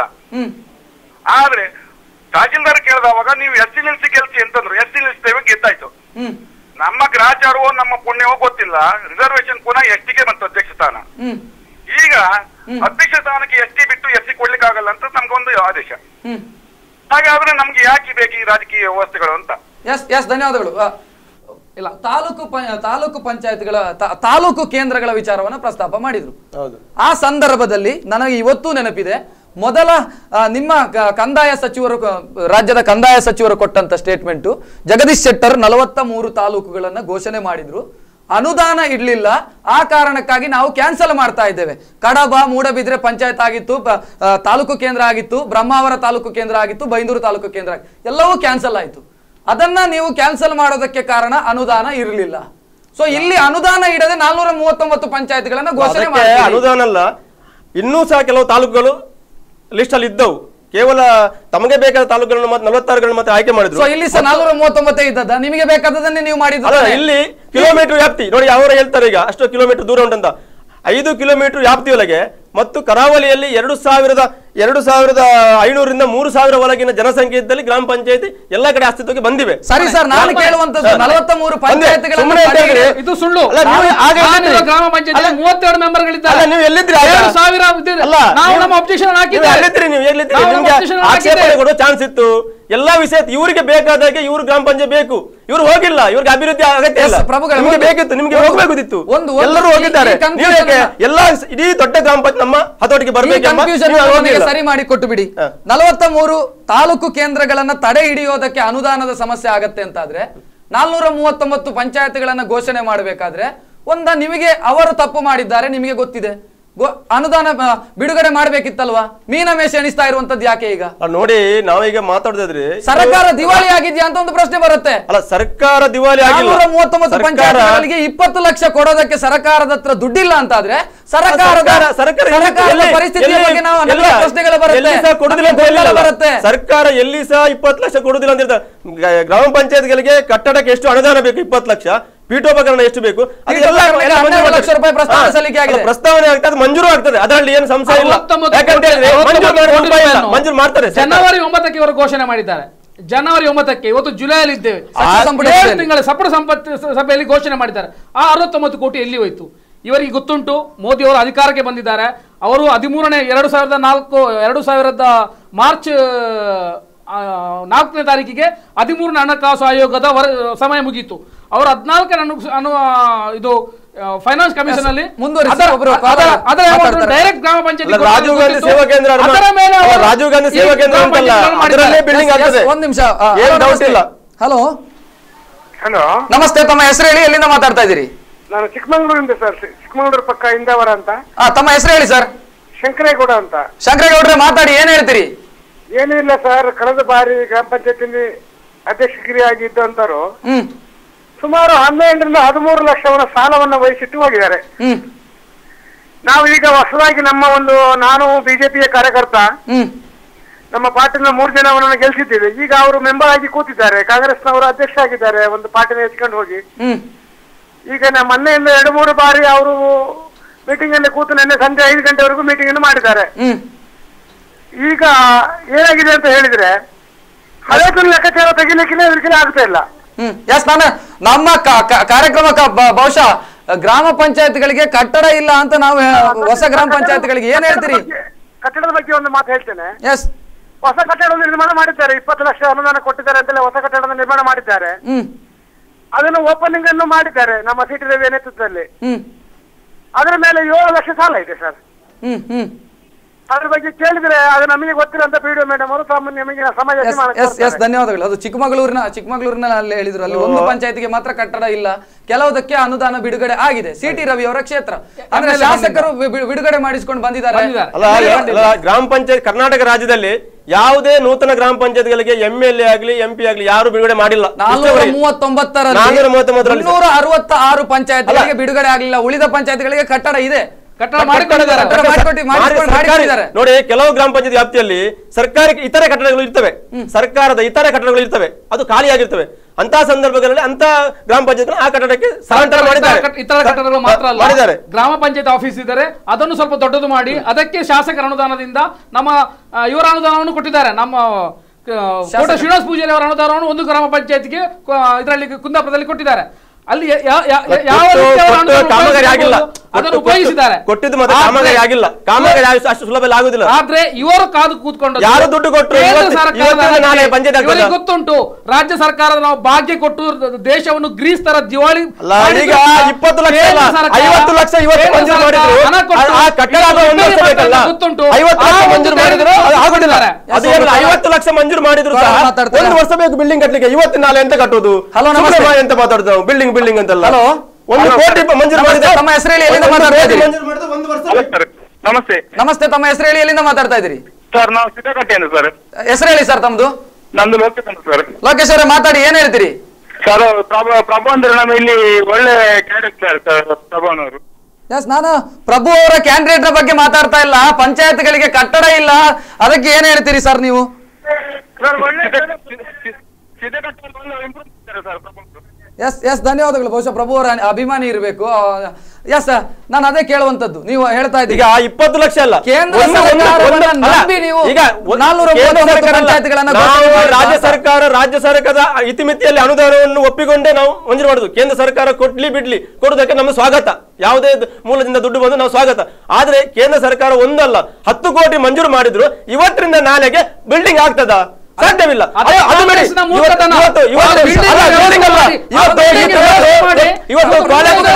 ಆದ್ರೆ ತಹಶೀಲ್ದಾರ್ ಕೇಳಿದವಾಗ ನೀವು SC ನಿಲ್ಸಿ ಗೆಲ್ಸಿ ಅಂತಂದ್ರು, SC ನಿಲ್ಸ್ತೇವೆ, ಗೆದ್ದಾಯ್ತು. ನಮ್ಮ ಗ್ರಾಚಾರವೋ ನಮ್ಮ ಪುಣ್ಯವೋ ಗೊತ್ತಿಲ್ಲ, ರಿಸರ್ವೇಶನ್ ಪುನಃ STಗೆ ಬಂತು ಅಧ್ಯಕ್ಷ ಸ್ಥಾನ. ಈಗ ಅಧ್ಯಕ್ಷ ಸ್ಥಾನಕ್ಕೆ ST ಬಿಟ್ಟು SC ಕೊಡ್ಲಿಕ್ಕೆ ಆಗಲ್ಲ ಅಂತ ನಮ್ಗೊಂದು ಆದೇಶ. ಹಾಗಾದ್ರೆ ನಮ್ಗೆ ಯಾಕೆ ಬೇಕು ಈ ರಾಜಕೀಯ ವ್ಯವಸ್ಥೆಗಳು ಅಂತ. ಎಸ್ ಎಸ್, ಧನ್ಯವಾದಗಳು. ಇಲ್ಲ, ತಾಲೂಕು ಪಂಚಾಯತ್ಗಳ ತಾಲೂಕು ಕೇಂದ್ರಗಳ ವಿಚಾರವನ್ನ ಪ್ರಸ್ತಾಪ ಮಾಡಿದ್ರು. ಆ ಸಂದರ್ಭದಲ್ಲಿ ನನಗೆ ಇವತ್ತು ನೆನಪಿದೆ, ಮೊದಲ ನಿಮ್ಮ ಕಂದಾಯ ಸಚಿವರು, ರಾಜ್ಯದ ಕಂದಾಯ ಸಚಿವರು ಕೊಟ್ಟಂತ ಸ್ಟೇಟ್ಮೆಂಟು. ಜಗದೀಶ್ ಶೆಟ್ಟರ್ 43 ತಾಲೂಕುಗಳನ್ನ ಘೋಷಣೆ ಮಾಡಿದ್ರು, ಅನುದಾನ ಇಡ್ಲಿಲ್ಲ, ಆ ಕಾರಣಕ್ಕಾಗಿ ನಾವು ಕ್ಯಾನ್ಸಲ್ ಮಾಡ್ತಾ ಇದ್ದೇವೆ. ಕಡಬ, ಮೂಡಬಿದ್ರೆ ಪಂಚಾಯತ್ ಆಗಿತ್ತು, ತಾಲೂಕು ಕೇಂದ್ರ ಆಗಿತ್ತು, ಬ್ರಹ್ಮಾವರ ತಾಲೂಕು ಕೇಂದ್ರ ಆಗಿತ್ತು, ಬೈಂದೂರು ತಾಲೂಕು ಕೇಂದ್ರ ಆಗಿತ್ತು, ಎಲ್ಲವೂ ಕ್ಯಾನ್ಸಲ್ ಆಯಿತು. ಅದನ್ನ ನೀವು ಕ್ಯಾನ್ಸಲ್ ಮಾಡೋದಕ್ಕೆ ಕಾರಣ ಅನುದಾನ ಇರಲಿಲ್ಲ. ಸೊ ಇಲ್ಲಿ ಅನುದಾನ ಇಡದೆ 439 ಪಂಚಾಯತ್ಗಳನ್ನ ಘೋಷಣೆ ಮಾಡಿ. ಅನುದಾನ ಅಲ್ಲ, ಇನ್ನೂ ಸಹ ಕೆಲವು ತಾಲೂಕುಗಳು ಲಿಸ್ಟ್ ಅಲ್ಲಿ ಇದ್ದವು. ಕೇವಲ ತಮಗೆ ಬೇಕಾದ ತಾಲೂಕುಗಳನ್ನು 46 ಮತ್ತೆ ಆಯ್ಕೆ ಮಾಡಿದ್ರು. ಇಲ್ಲಿ ಸಹ 439 ಇದ್ದದ, ನಿಮಗೆ ಬೇಕಾದದನ್ನೇ ನೀವು ಮಾಡಿದ್ರು. ಇಲ್ಲಿ ಕಿಲೋಮೀಟರ್ ವ್ಯಾಪ್ತಿ ನೋಡಿ, ಅವರು ಹೇಳ್ತಾರೆ ಈಗ ಅಷ್ಟು ಕಿಲೋಮೀಟರ್ ದೂರ ಉಂಟಂತ. 5 ಕಿಲೋಮೀಟರ್ ವ್ಯಾಪ್ತಿಯೊಳಗೆ ಮತ್ತು ಕರಾವಳಿಯಲ್ಲಿ 2,500ರಿಂದ 3,000 ಒಳಗಿನ ಜನಸಂಖ್ಯೆ ಇದ್ದಲ್ಲಿ ಗ್ರಾಮ ಪಂಚಾಯತಿ ಎಲ್ಲ ಕಡೆ ಅಸ್ತಿತ್ವಕ್ಕೆ ಬಂದಿವೆ. ಸರಿ ಸರ್, ನಾನು ಕೇಳುವಂತದ್ದು 43 ಪಂಚಾಯತ್ಗಳು ಸುಳ್ಳು. ಗ್ರಾಮ ಪಂಚಾಯತ್ 32 ಮೆಂಬರ್ ಗಳಿದ್ದಾರೆ. ನೀವು ಎಲ್ಲಿದ್ರಿ? 2,000 ಎಲ್ಲಿದ್ರಿ? ಚಾನ್ಸ್ ಇತ್ತು ಎಲ್ಲಾ ವಿಷಯ. ಇವರಿಗೆ ಬೇಕಾದಾಗೆ ಇವ್ರು ಗ್ರಾಮ ಪಂಚಾಯತ್ ಬೇಕು, ಇವ್ರು ಹೋಗಿಲ್ಲ, ಇವ್ರಿಗೆ ಅಭಿವೃದ್ಧಿ ಆಗತ್ತೆ ಇಲ್ಲ. ಪ್ರಭುಗಳು ಬೇಕಿತ್ತು, ನಿಮ್ಗೆ ಹೋಗ್ಬೇಕಿತ್ತು, ಎಲ್ಲರೂ ಹೋಗಿದ್ದಾರೆ. ಎಲ್ಲಾ ಇಡೀ ದೊಡ್ಡ ಗ್ರಾಮ ಪಂಚಾಯತ್ ನಮ್ಮ ಹತೋಟಿಗೆ ಬರಬೇಕು. ಸರಿ ಮಾಡಿ ಕೊಟ್ಟು ಬಿಡಿ. 43 ತಾಲೂಕು ಕೇಂದ್ರಗಳನ್ನ ತಡೆ ಹಿಡಿಯೋದಕ್ಕೆ ಅನುದಾನದ ಸಮಸ್ಯೆ ಆಗತ್ತೆ ಅಂತಾದ್ರೆ 439 ಪಂಚಾಯತ್ಗಳನ್ನು ಘೋಷಣೆ ಮಾಡಬೇಕಾದ್ರೆ ಒಂದ ನಿಮಗೆ ಅವರು ತಪ್ಪು ಮಾಡಿದ್ದಾರೆ ನಿಮಗೆ ಗೊತ್ತಿದೆ ಅನುದಾನ ಬಿಡುಗಡೆ ಮಾಡಬೇಕಿತ್ತಲ್ವಾ ಮೀನಮೇಷ ಎಣಿಸ್ತಾ ಇರುವಂತದ್ದು ಯಾಕೆ ಈಗ ನೋಡಿ ನಾವೀಗ ಮಾತಾಡ್ತಿದ್ರಿ ಸರ್ಕಾರ ದಿವಾಳಿ ಆಗಿದ್ಯಾ ಅಂತ ಒಂದು ಪ್ರಶ್ನೆ ಬರುತ್ತೆ ಅಲ್ಲ ಸರ್ಕಾರ ದಿವಾಳಿ ಆಗಿಲ್ಲ 439 ಪಂಚಾಯತ್ಗಳಿಗೆ 20 ಲಕ್ಷ ಕೊಡೋದಕ್ಕೆ ಸರ್ಕಾರದತ್ರ ದುಡ್ಡಿಲ್ಲ ಅಂತ ಆದ್ರೆ ಸರ್ಕಾರದ ಸರ್ಕಾರದ ಪರಿಸ್ಥಿತಿಯ ಬಗ್ಗೆ ನಾವು ಅನೇಕ ಪ್ರಶ್ನೆಗಳು ಬರುತ್ತೆ ಸರ್ಕಾರ ಎಲ್ಲಿ ಸಹ 20 ಲಕ್ಷ ಕೊಡೋದಿಲ್ಲ ಅಂತ ಇರ್ತಾರೆ ಗ್ರಾಮ ಪಂಚಾಯತ್ಗಳಿಗೆ ಕಟ್ಟಡಕ್ಕೆ ಎಷ್ಟು ಅನುದಾನ ಬೇಕು 20 ಲಕ್ಷ ಪೀಠೋಪಕರಣ ಎಷ್ಟು ಬೇಕು ಪ್ರಸ್ತಾವನೆ ಆಗ್ತದೆ ಮಂಜೂರು ಆಗ್ತದೆ ಅದರಲ್ಲಿ ಏನು ಸಂಶಯ ಇಲ್ಲ ಮಂಜೂರು ಮಾಡ್ತಾರೆ ಜನವರಿ 9ಕ್ಕೆ ಇವರು ಘೋಷಣೆ ಮಾಡಿದ್ದಾರೆ ಜನವರಿ 9ಕ್ಕೆ ಇವತ್ತು ಜುಲೈಯಲ್ಲಿ ಇದ್ದೇವೆ ತಿಂಗಳ ಸಪುಟ ಸಂಪತ್ತು ಸಭೆಯಲ್ಲಿ ಘೋಷಣೆ ಮಾಡಿದ್ದಾರೆ ಆ 69 ಕೋಟಿ ಎಲ್ಲಿ ಹೋಯಿತು ಇವರಿಗೆ ಗೊತ್ತುಂಟು ಮೋದಿ ಅವರು ಅಧಿಕಾರಕ್ಕೆ ಬಂದಿದ್ದಾರೆ ಅವರು 14 ಮಾರ್ಚ್ 2004ನೇ ತಾರೀಕಿಗೆ 13ನೇ ಹಣಕಾಸು ಆಯೋಗದ ಸಮಯ ಮುಗಿಯಿತು ಅವರು 14 ಇದು ಫೈನಾನ್ಸ್ ಕಮಿಷನ್ ಅಲ್ಲಿ ಡೈರೆಕ್ಟ್ ಗ್ರಾಮ ಪಂಚಾಯತ್ ರಾಜೀವ್ ಗಾಂಧಿ ಸೇವಾ ಕೇಂದ್ರ ರಾಜೀವ್ ಗಾಂಧಿ ಸೇವಾ ಕೇಂದ್ರ ಒಂದ್ ನಿಮಿಷ ಹಲೋ ಹಲೋ ನಮಸ್ತೆ ತಮ್ಮ ಹೆಸರು ಹೇಳಿ ಎಲ್ಲಿಂದ ಮಾತಾಡ್ತಾ ಇದ್ದೀರಿ ನಾನು ಚಿಕ್ಕಮಗಳೂರಿಂದ ಸರ್ ಚಿಕ್ಕಮಗಳೂರು ಪಕ್ಕ ಇಂದಾವರ ಅಂತ ತಮ್ಮ ಹೆಸರು ಹೇಳಿ ಸರ್ ಶಂಕರೇಗೌಡ ಅಂತ ಶಂಕರೇಗೌಡ್ರೆ ಮಾತಾಡಿ ಏನ್ ಹೇಳ್ತೀರಿ ಏನಿಲ್ಲ ಸರ್ ಕಳೆದ ಬಾರಿ ಗ್ರಾಮ ಪಂಚಾಯತಿನಲ್ಲಿ ಅಧ್ಯಕ್ಷಗಿರಿಯಾಗಿ ಇದ್ದಂತರು ಸುಮಾರು 12 ಲಕ್ಷ 13 ಲಕ್ಷ ಸಾಲವನ್ನು ವಹಿಸಿಟ್ಟು ಹೋಗಿದ್ದಾರೆ. ನಾವು ಈಗ ಹೊಸದಾಗಿ ನಮ್ಮ ಒಂದು ನಾನು ಬಿಜೆಪಿಯ ಕಾರ್ಯಕರ್ತ ನಮ್ಮ ಪಾರ್ಟಿನ 3 ಜನ ಅವರನ್ನು ಗೆಲ್ಸಿದ್ದೇವೆ. ಈಗ ಅವರು ಮೆಂಬರ್ ಆಗಿ ಕೂತಿದ್ದಾರೆ, ಕಾಂಗ್ರೆಸ್ನವರು ಅಧ್ಯಕ್ಷ ಆಗಿದ್ದಾರೆ, ಒಂದು ಪಾರ್ಟಿನ ಹೆಚ್ಕೊಂಡು ಹೋಗಿ. ಈಗ ನಮ್ಮ ಮನೆಯಿಂದ 2-3 ಬಾರಿ ಅವರು ಮೀಟಿಂಗ್ ಅಲ್ಲಿ ಕೂತು ನಿನ್ನೆ ಸಂಜೆ 5 ಗಂಟೆವರೆಗೂ ಮೀಟಿಂಗ್ ಅನ್ನು ಮಾಡಿದ್ದಾರೆ. ಈಗ ಏನಾಗಿದೆ ಅಂತ ಹೇಳಿದ್ರೆ ಹಳೆದು ಲೆಕ್ಕಾಚಾರ ತೆಗಿಲಿಕ್ಕೆ ಇವ್ರಿಗೆ ಆಗ್ತಾ ಇಲ್ಲ. ಎಸ್ ನಾನು ನಮ್ಮ ಕಾರ್ಯಕ್ರಮ ಬಹುಶಃ ಗ್ರಾಮ ಪಂಚಾಯತ್ಗಳಿಗೆ ಕಟ್ಟಡ ಇಲ್ಲ ಅಂತ ನಾವು ಹೊಸ ಗ್ರಾಮ ಪಂಚಾಯತ್ಗಳಿಗೆ ಏನ್ ಹೇಳ್ತೀರಿ ಕಟ್ಟಡದ ಬಗ್ಗೆ ಒಂದು ಮಾತು ಹೇಳ್ತೇನೆ. ಎಸ್ ಹೊಸ ಕಟ್ಟಡ ನಿರ್ಮಾಣ ಮಾಡಿದ್ದಾರೆ, 20 ಲಕ್ಷ ಅನುದಾನ ಕೊಟ್ಟಿದ್ದಾರೆ ಅಂತೆಲ್ಲ ಹೊಸ ಕಟ್ಟಡ ನಿರ್ಮಾಣ ಮಾಡಿದ್ದಾರೆ. ಅದನ್ನು ಓಪನಿಂಗ್ ಅನ್ನು ಮಾಡಿದ್ದಾರೆ ನಮ್ಮ ಸಿಟಿ ರವಿ ನೇತೃತ್ವದಲ್ಲಿ. ಅದರ ಮೇಲೆ 7 ಲಕ್ಷ ಸಾಲ ಇದೆ ಸರ್. ಅದ್ರ ಬಗ್ಗೆ ಕೇಳಿದ್ರೆ ಅದು ನಮಗೆ ಗೊತ್ತಿರೋಂತ ಪಿಡಿಒ ಮೇಡಮ್ ಅವರು ಸಾಮಾನ್ಯ ಸಮಾಜ. ಧನ್ಯವಾದಗಳು. ಅದು ಚಿಕ್ಕಮಗಳೂರಿನ ಅಲ್ಲಿ ಹೇಳಿದ್ರು, ಅಲ್ಲಿ ಒಂದು ಪಂಚಾಯತ್ಗೆ ಮಾತ್ರ ಕಟ್ಟಡ ಇಲ್ಲ, ಕೆಲವುದಕ್ಕೆ ಅನುದಾನ ಬಿಡುಗಡೆ ಆಗಿದೆ. ಸಿಟಿ ರವಿ ಅವರ ಕ್ಷೇತ್ರ ಅಂದ್ರೆ ಶಾಸಕರು ಬಿಡುಗಡೆ ಮಾಡಿಸಿಕೊಂಡು ಬಂದಿದ್ದಾರೆ. ಗ್ರಾಮ ಪಂಚಾಯತ್ ಕರ್ನಾಟಕ ರಾಜ್ಯದಲ್ಲಿ ಯಾವುದೇ ನೂತನ ಗ್ರಾಮ ಪಂಚಾಯತ್ಗಳಿಗೆ ಎಂಎಲ್ಎ ಆಗಲಿ ಎಂಪಿ ಆಗಲಿ ಯಾರು ಬಿಡುಗಡೆ ಮಾಡಿಲ್ಲ. 439 ಪಂಚಾಯತ್ಗಳಿಗೆ ಬಿಡುಗಡೆ ಆಗಲಿಲ್ಲ, ಉಳಿದ ಪಂಚಾಯತ್ಗಳಿಗೆ ಕಟ್ಟಡ ಇದೆ. ನೋಡಿ, ಕೆಲವು ಗ್ರಾಮ ಪಂಚಾಯತ್ ವ್ಯಾಪ್ತಿಯಲ್ಲಿ ಸರ್ಕಾರಕ್ಕೆ ಇತರೆ ಕಟ್ಟಡಗಳು ಇರ್ತವೆ, ಸರ್ಕಾರದ ಇತರೆ ಕಟ್ಟಡಗಳು ಇರ್ತವೆ, ಅದು ಖಾಲಿಯಾಗಿರ್ತವೆ. ಅಂತ ಸಂದರ್ಭಗಳಲ್ಲಿ ಅಂತ ಗ್ರಾಮ ಪಂಚಾಯತ್ ಆ ಕಟ್ಟಡಕ್ಕೆ ಸ್ಥಳಾಂತರ ಮಾಡಿದ್ದಾರೆ. ಇತರ ಕಟ್ಟಡಗಳು ಮಾತ್ರ ಅಲ್ಲ, ಗ್ರಾಮ ಪಂಚಾಯತ್ ಆಫೀಸ್ ಇದ್ದಾರೆ, ಅದನ್ನು ಸ್ವಲ್ಪ ದೊಡ್ಡದು ಮಾಡಿ ಅದಕ್ಕೆ ಶಾಸಕರ ಅನುದಾನದಿಂದ ನಮ್ಮ ಇವರ ಅನುದಾನವನ್ನು ಕೊಟ್ಟಿದ್ದಾರೆ. ನಮ್ಮ ಕೋಟ ಶ್ರೀನಿವಾಸ ಪೂಜಾರಿ ಅವರ ಅನುದಾನವನ್ನು ಒಂದು ಗ್ರಾಮ ಪಂಚಾಯತ್ಗೆ ಇದರಲ್ಲಿ ಕುಂದಾಪುರದಲ್ಲಿ ಕೊಟ್ಟಿದ್ದಾರೆ. ಅಲ್ಲಿ ಉಪಯೋಗಿಸಿದ್ದಾರೆ, ಕೊಟ್ಟಿದ್ದು ಮಾತ್ರ ಕಾಮಗಾರಿ ಆಗಿಲ್ಲ. ಕಾಮಗಾರಿ ಅಷ್ಟು ಸುಲಭದಲ್ಲಿ ಆಗುದಿಲ್ಲ. ಆದ್ರೆ ಇವರು ಕಾದು ಕೂತ್ಕೊಂಡು ಯಾರು ದುಡ್ಡು ಕೊಟ್ಟರು ಗೊತ್ತುಂಟು. ರಾಜ್ಯ ಸರ್ಕಾರ ನಾವು ಭಾಗ್ಯ ಕೊಟ್ಟು ದೇಶವನ್ನು ಗ್ರೀಸ್ ತರ ದಿವಾಳಿ 20 ಲಕ್ಷ 50 ಲಕ್ಷ ಗೊತ್ತುಂಟು. 50 ಲಕ್ಷ ಮಂಜೂರು ಮಾಡಿದ್ರು, ವರ್ಷ ಬೇಕು ಬಿಲ್ಡಿಂಗ್ ಕಟ್ಟಲಿಕ್ಕೆ. ಇವತ್ತು ನಾಳೆ ಎಂತ ಕಟ್ಟೋದು? ಹಲೋ, ನಮಸ್ಕಾರ. ಎಂತ ಮಾತಾಡ್ತಾವೆ ಬಿಲ್ಡಿಂಗ್ ಬಿಲ್ಡಿಂಗ್ ಅಂತಲ್ಲ. ಹಲೋ, 1 ಕೋಟಿ ಮಂಜೂರು ಮಾಡಿದ್ರೆ ತಮ್ಮ ಹೆಸರು ಹೇಳಿ ಎಲ್ಲಿಂದ ಮಾತಾಡ್ತಾ ಇದ್ದೀರಿ? ನಮಸ್ತೆ. ನಮಸ್ತೆ, ತಮ್ಮ ಹೆಸರು ಹೇಳಿ ಎಲ್ಲಿಂದ ಮಾತಾಡ್ತಾ ಇದ್ದೀರಿ? ಸರ್, ನಾವು ಸಿದ್ದಗಟ್ಟೆಯಿಂದ ಸರ್. ಹೆಸರು ಹೇಳಿ ಸರ್ ತಮ್ಮದು? ನಂದು ಲೋಕೇಶ್ ಅಂತ ಸರ್. ಲೋಕೇಶ್ ಅವರೇ ಮಾತಾಡಿ, ಏನ್ ಹೇಳ್ತೀರಿ ಸರ್? ಪ್ರಭು ಅಂದ್ರೆ ನಮ್ಮ ಇಲ್ಲಿ ಒಳ್ಳೆ ಕ್ಯಾರೆಕ್ಟರ್ ಸರ್ ಪ್ರಭುನವರು. ಎಸ್, ನಾನು ಪ್ರಭು ಅವರ ಕ್ಯಾಂಡಿಡೇಟ್ ನ ಬಗ್ಗೆ ಮಾತಾಡ್ತಾ ಇಲ್ಲ, ಪಂಚಾಯತ್ಗಳಿಗೆ ಕಟ್ಟಡ ಇಲ್ಲ, ಅದಕ್ಕೆ ಏನ್ ಹೇಳ್ತೀರಿ ಸರ್ ನೀವು? ಎಸ್ ಎಸ್ ಧನ್ಯವಾದಗಳು. ಬಹುಶಃ ಪ್ರಭು ಅವರ ಅಭಿಮಾನಿ ಇರಬೇಕು. ಎಸ್, ನಾನು ಅದೇ ಕೇಳುವಂತದ್ದು. ನೀವು ಹೇಳ್ತಾ ಇದ್ದೀರಿ 20 ಲಕ್ಷ ಅಲ್ಲ, ಕೇಂದ್ರ ರಾಜ್ಯ ಸರ್ಕಾರ ಇತಿಮಿತಿಯಲ್ಲಿ ಅನುದಾನವನ್ನು ಒಪ್ಪಿಕೊಂಡೇ ನಾವು ಮಂಜೂರು ಮಾಡುದು. ಕೇಂದ್ರ ಸರ್ಕಾರ ಕೊಡ್ಲಿ ಬಿಡ್ಲಿ, ಕೊಡುವುದಕ್ಕೆ ನಮ್ಮ ಸ್ವಾಗತ, ಯಾವುದೇ ಮೂಲದಿಂದ ದುಡ್ಡು ಬಂದು ನಾವು ಸ್ವಾಗತ. ಆದ್ರೆ ಕೇಂದ್ರ ಸರ್ಕಾರ ಒಂದಲ್ಲ 10 ಕೋಟಿ ಮಂಜೂರು ಮಾಡಿದ್ರು, ಇವತ್ತರಿಂದ ನಾಳೆಗೆ ಬಿಲ್ಡಿಂಗ್ ಆಗ್ತದ? ಸಾಧ್ಯವಿಲ್ಲ. ಇವತ್ತು ಕಾಲೇಜು